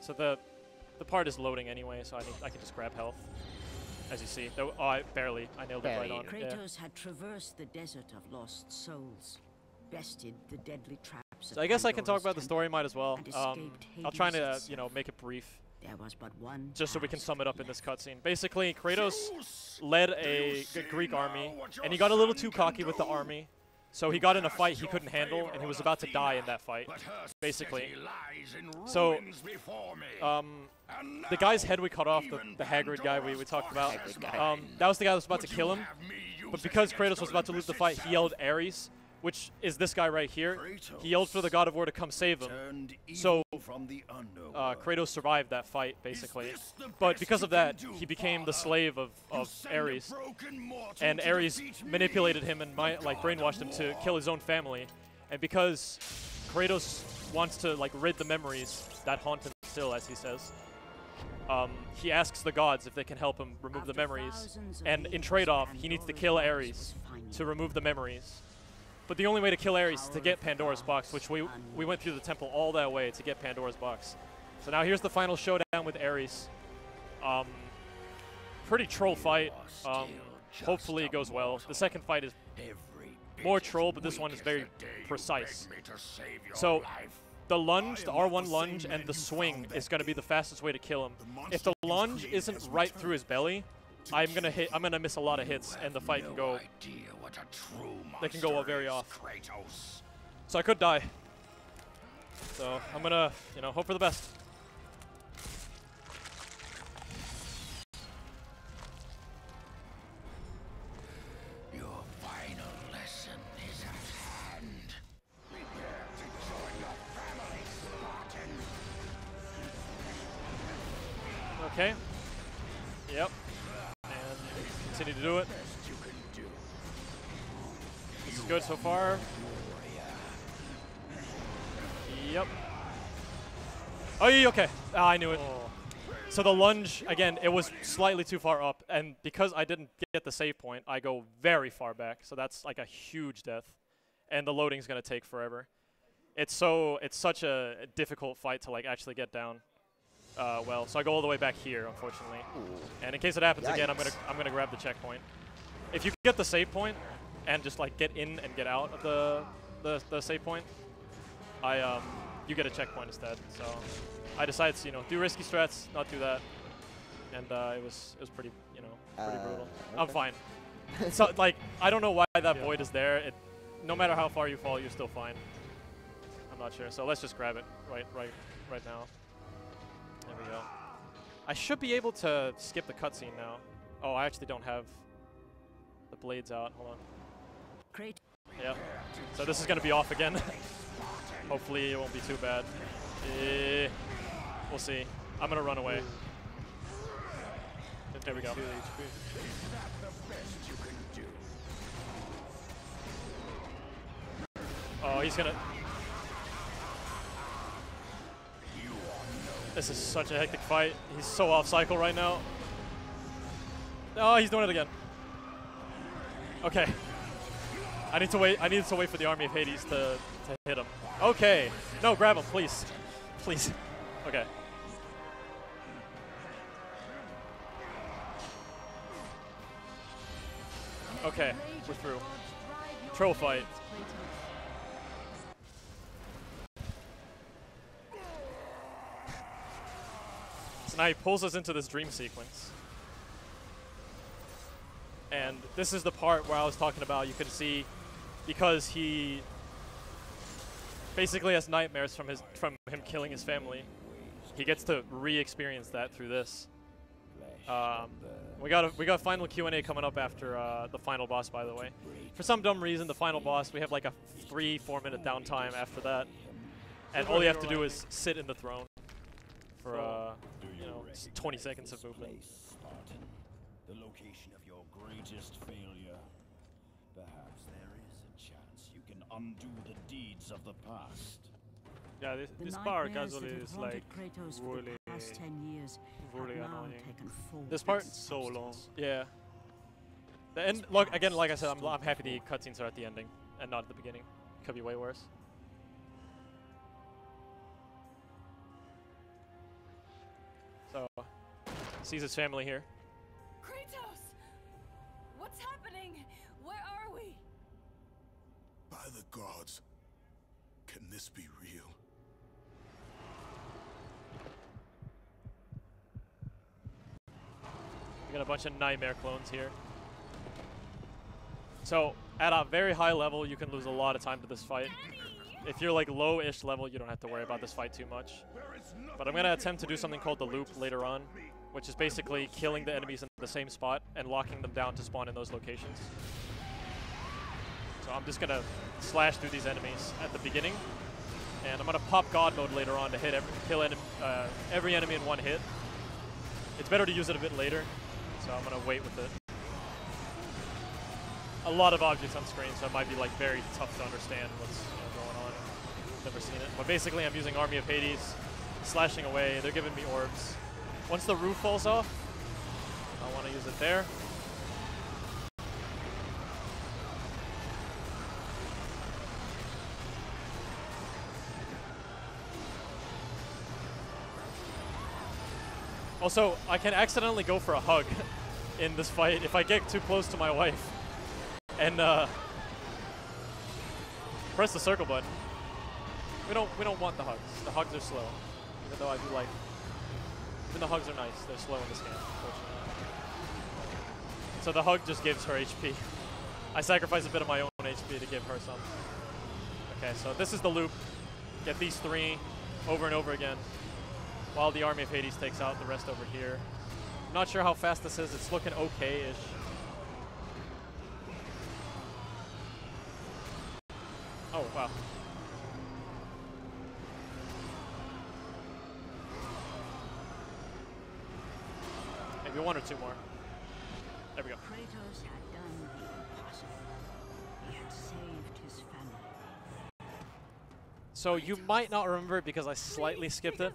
So the the part is loading anyway, so I need I can just grab health. As you see, though, oh, I barely, I nailed barely. it right on. Kratos yeah. had traversed the Desert of Lost Souls, bested the deadly traps. So I guess Pandora's I can talk about the story, might as well. Um, I'll try to, uh, you know, make it brief. There was but one just so we can sum it up left. in this cutscene. Basically, Kratos Zeus, led a Greek army, and he got a little too cocky do. with the army, so he got in a fight he couldn't handle, and he was about Athena, to die in that fight, basically. So, um, the guy's head we cut off, the, the Hagrid guy we, we talked about, um, that was the guy that was about to kill him, but because Kratos was about to lose the fight, he yelled Ares, which is this guy right here. He yelled for the God of War to come save him, so uh, Kratos survived that fight, basically. But because of that, he became the slave of, of Ares, and Ares manipulated him and my, like brainwashed him to kill his own family. And because Kratos wants to like rid the memories that haunt him still, as he says, um, he asks the gods if they can help him remove the memories, and in trade-off, he needs to kill Ares to remove the memories. But the only way to kill Ares is to get Pandora's Box, which we we went through the temple all that way to get Pandora's Box. So now here's the final showdown with Ares. Um, pretty troll fight. Um, hopefully it goes well. The second fight is more troll, but this one is very precise. So the lunge, the R one lunge, and the swing is going to be the fastest way to kill him. If the lunge isn't right through his belly, I'm gonna hit. I'm gonna miss a lot of hits, and the fight can go. They can go very off. So I could die. So I'm gonna, you know, hope for the best. Your final lesson is at hand. Prepare to join your family, Spartan. Okay. Yep. Continue to do it. This is good so far. Yep. Oh, yeah, okay. Ah, I knew it. So the lunge, again, it was slightly too far up, and because I didn't get the save point, I go very far back, so that's like a huge death, and the loading's gonna take forever. It's so, it's such a difficult fight to like actually get down. Uh, well, so I go all the way back here, unfortunately. Ooh. And in case it happens Yikes. again, I'm gonna I'm gonna grab the checkpoint. If you get the save point and just like get in and get out of the the, the save point, I um you get a checkpoint instead. So I decided to you know do risky strats, not do that, and uh, it was it was pretty you know pretty uh, brutal. Okay. I'm fine. So like I don't know why that yeah. void is there. It no matter how far you fall, you're still fine. I'm not sure. So let's just grab it right right right now. There we go. I should be able to skip the cutscene now. Oh, I actually don't have the blades out. Hold on. Great. Yep. So this is going to be off again. Hopefully it won't be too bad. Eh, we'll see. I'm going to run away. There we go. Oh, he's going to... This is such a hectic fight. He's so off cycle right now. Oh, he's doing it again. Okay. I need to wait. I need to wait for the Army of Hades to, to hit him. Okay. No, grab him, please. Please. Okay. Okay, we're through. Troll fight. So now he pulls us into this dream sequence. And this is the part where I was talking about, you can see, because he basically has nightmares from his from him killing his family. He gets to re-experience that through this. Um, we got a, we got final Q and A coming up after uh, the final boss, by the way. For some dumb reason, the final boss, we have like a three, four minute downtime after that. And all you have to do is sit in the throne for uh, you know, twenty seconds of movement. The location of your greatest failure. Perhaps there is a chance you can undo the deeds of the past. Yeah, this, this part actually is like Kratos really, the past ten years really annoying. This part's so long. Yeah. The end. Look, again, like I said, I'm, I'm happy the cutscenes are at the ending and not at the beginning. Could be way worse. So, sees his family here. By the gods, can this be real? We got a bunch of nightmare clones here. So, at a very high level, you can lose a lot of time to this fight. If you're like low-ish level, you don't have to worry about this fight too much. But I'm gonna attempt to do something called the loop later on, which is basically killing the enemies in the same spot and locking them down to spawn in those locations. So I'm just going to slash through these enemies at the beginning, and I'm going to pop God mode later on to hit every, kill en uh, every enemy in one hit. It's better to use it a bit later, so I'm going to wait with it. A lot of objects on screen, so it might be like very tough to understand what's you know, going on. Never seen it. But basically I'm using Army of Hades, slashing away. They're giving me orbs. Once the roof falls off, I want to use it there. Also, I can accidentally go for a hug in this fight if I get too close to my wife and uh, press the circle button. We don't we don't want the hugs. The hugs are slow, even though I do like. Even the hugs are nice. They're slow in this game, unfortunately. So the hug just gives her H P. I sacrifice a bit of my own H P to give her some. Okay, so this is the loop. Get these three over and over again, while the Army of Hades takes out the rest over here. I'm not sure how fast this is. It's looking okay-ish. Oh, wow. Maybe one or two more. There we go. Kratos had done the impossible. He had saved his family. So you might not remember it because I slightly skipped it.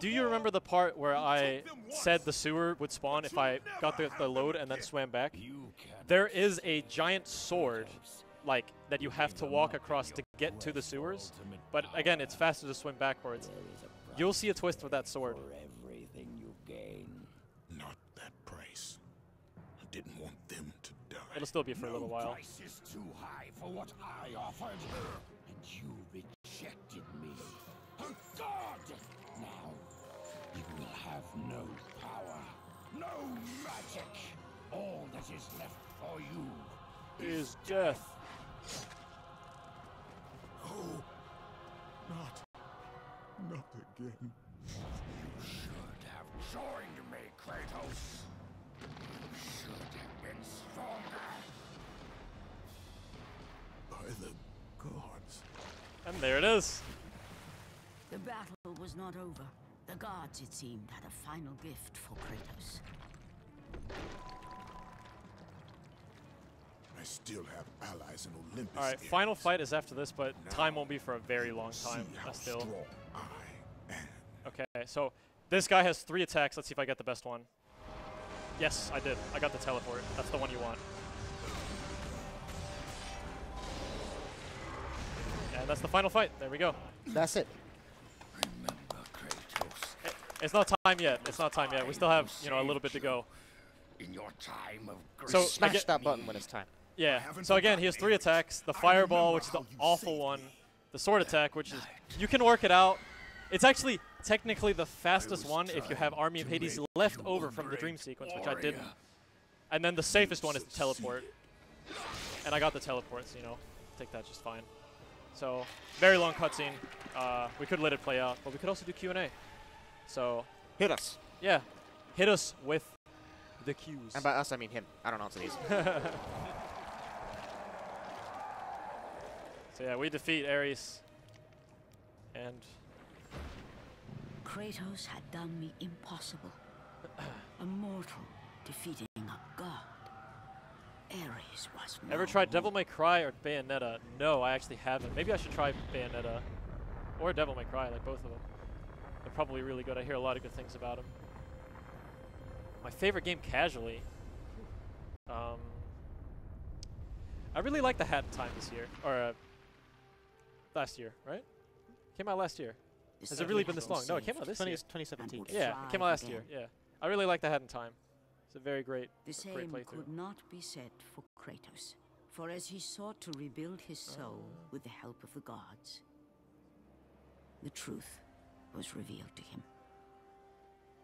Do you remember the part where I said the sewer would spawn if I got the, the load and then swam back? There is a giant sword, like, that you have to walk across to get to the sewers. But again, it's faster to swim backwards. You'll see a twist with that sword. Not that price. I didn't want them to die. It'll still be for a little while. Price is too high for what I offered, and you rejected me. Oh God! Now, you will have no power, no magic. All that is left for you is, is death. Oh, not, not again. You should have joined me, Kratos. You should have been stronger. By the gods. And there it is. The battle was not over. The gods, it seemed, had a final gift for Kratos. I still have allies in Olympus. Alright, final fight is after this, but now time won't be for a very long time. See how still. Strong I Okay, so this guy has three attacks. Let's see if I get the best one. Yes, I did. I got the teleport. That's the one you want. And that's the final fight. There we go. That's it. Remember, Kratos. It, it's not time yet. It's not time yet. We still have, you know, a little bit to go. In your time of grace. So smash get, that button when it's time. Yeah. So again, he has three attacks: the fireball, which is the awful one; the sword attack, which is you can work it out. It's actually technically the fastest one if you have Army of Hades left over from the dream sequence, which I didn't. And then the safest one is the teleport, and I got the teleport, so you know, take that just fine. So, very long cutscene. Uh, we could let it play out, but we could also do Q and A. So, hit us. Yeah, hit us with the Qs. And by us, I mean him. I don't answer these. So yeah, we defeat Ares, and Kratos had done the impossible. A mortal defeating a god. Ares was. Ever tried Devil May Cry or Bayonetta? No, I actually haven't. Maybe I should try Bayonetta or Devil May Cry, like both of them. They're probably really good. I hear a lot of good things about them. My favorite game casually. Um, I really like the Hat in Time this year, or uh, last year, right? Came out last year. Has it really been this long? No, it came out this year. twenty seventeen. Yeah, it came out last year. Yeah, I really like the Hat in Time. It's a very great, the same great playthrough. Could not be said for Kratos, for as he sought to rebuild his soul oh. with the help of the gods, the truth was revealed to him.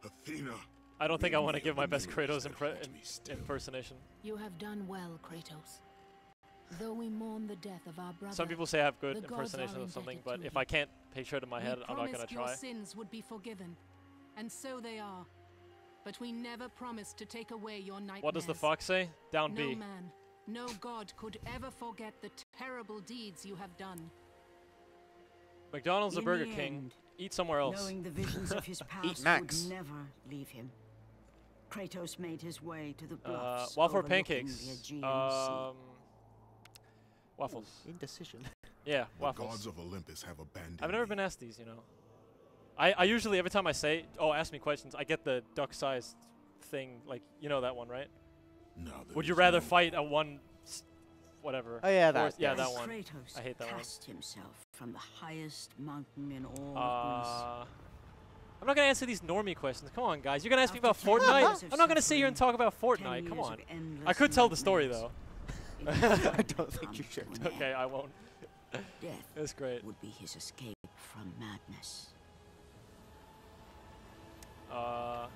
Athena. I don't think I want to give my best Kratos impre impersonation. You have done well, Kratos. Though we mourn the death of our brother, some people say I have good impersonations of something, but if I can't picture it in my head, I'm not going to try. Your sins would be forgiven, and so they are. But we never promised to take away your nightmares. What does the fox say? Down B. No man, no god could ever forget the terrible deeds you have done. McDonald's or Burger King. Eat somewhere else. Knowing the visions of his past Eat Max. Would never leave him. Kratos made his way to the bluffs. Uh, waffle pancakes. Um. Waffles. Indecision. Yeah, waffles. The gods of Olympus have abandoned. I've never been asked these, you know. I, I usually, every time I say, oh, ask me questions, I get the duck-sized thing, like, you know that one, right? No. Would you rather no fight a one, whatever? Oh, yeah, that, yeah, that one. Kratos I hate that cast one. Himself from the highest mountain in all uh, I'm not going to answer these normie questions. Come on, guys. You're going to ask After me about Fortnite? I'm not going to sit here and talk about Fortnite. Come on. I could tell the story, though. I don't think you should. Okay, I won't. Death That's great. Would be his escape from madness. Uh.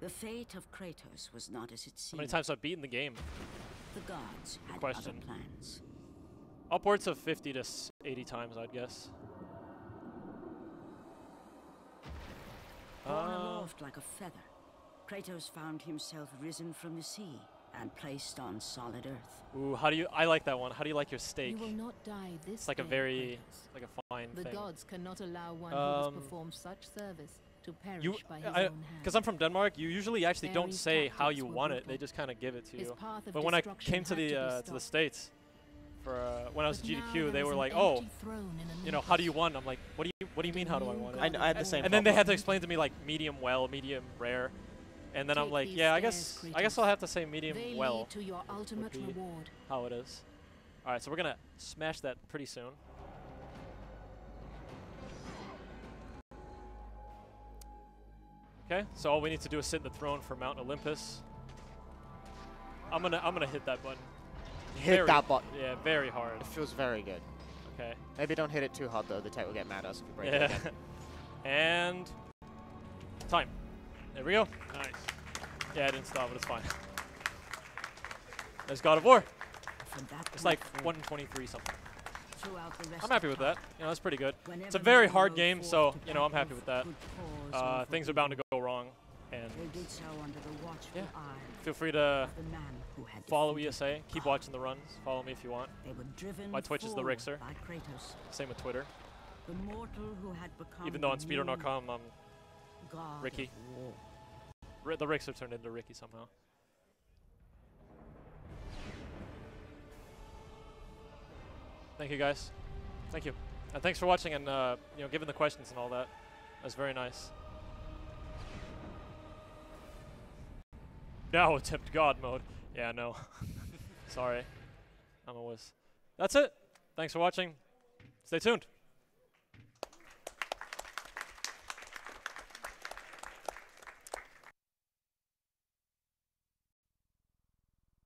The fate of Kratos was not as it seemed. How many times I've beaten the game? The gods had Question. Other plans. Upwards of fifty to eighty times, I'd guess. Born aloft like a feather, Kratos found himself risen from the sea and placed on solid earth. Ooh, how do you? I like that one. How do you like your steak? You will not die this it's like a very, Kratos. Like a fine the thing. The gods cannot allow one um, who has performed such service to perish you, by his I, own hand. Because I'm from Denmark, you usually actually Fairy don't say how you want it. They just kind of give it to you. But when I came to the uh, to, to the States, for uh, when I was at G D Q, they were like, "Oh, you know, how do you want?" I'm like, "What do you? What do you mean? How do I want it?" I, I had the and same. And problem. Then they had to explain to me like medium well, medium rare. And then Take I'm like, yeah, I guess I guess I'll have to say medium they well to your ultimate reward. How it is. All right, so we're gonna smash that pretty soon. Okay, so all we need to do is sit in the throne for Mount Olympus. I'm gonna I'm gonna hit that button. Hit very, that button. Yeah, very hard. It feels very good. Okay. Maybe don't hit it too hard though. The tech will get mad at us if you break yeah. it again. And time. There we go. Nice. Yeah, I didn't stop, but it's fine. There's God of War. It's like one twenty-three something. I'm happy with that. You know, that's pretty good. It's a very hard game, so you know, I'm happy with that. Uh, things are bound to go wrong, and yeah, feel free to follow E S A. Keep watching the runs. Follow me if you want. My Twitch is ThaRixer. Same with Twitter. Even though on speedrun dot com, I'm God Ricky. R the Rixer turned into Ricky somehow. Thank you guys. Thank you. And thanks for watching and uh, you know, giving the questions and all that. That's very nice. Now attempt God mode. Yeah, no. Sorry. I'm a whiz. That's it. Thanks for watching. Stay tuned.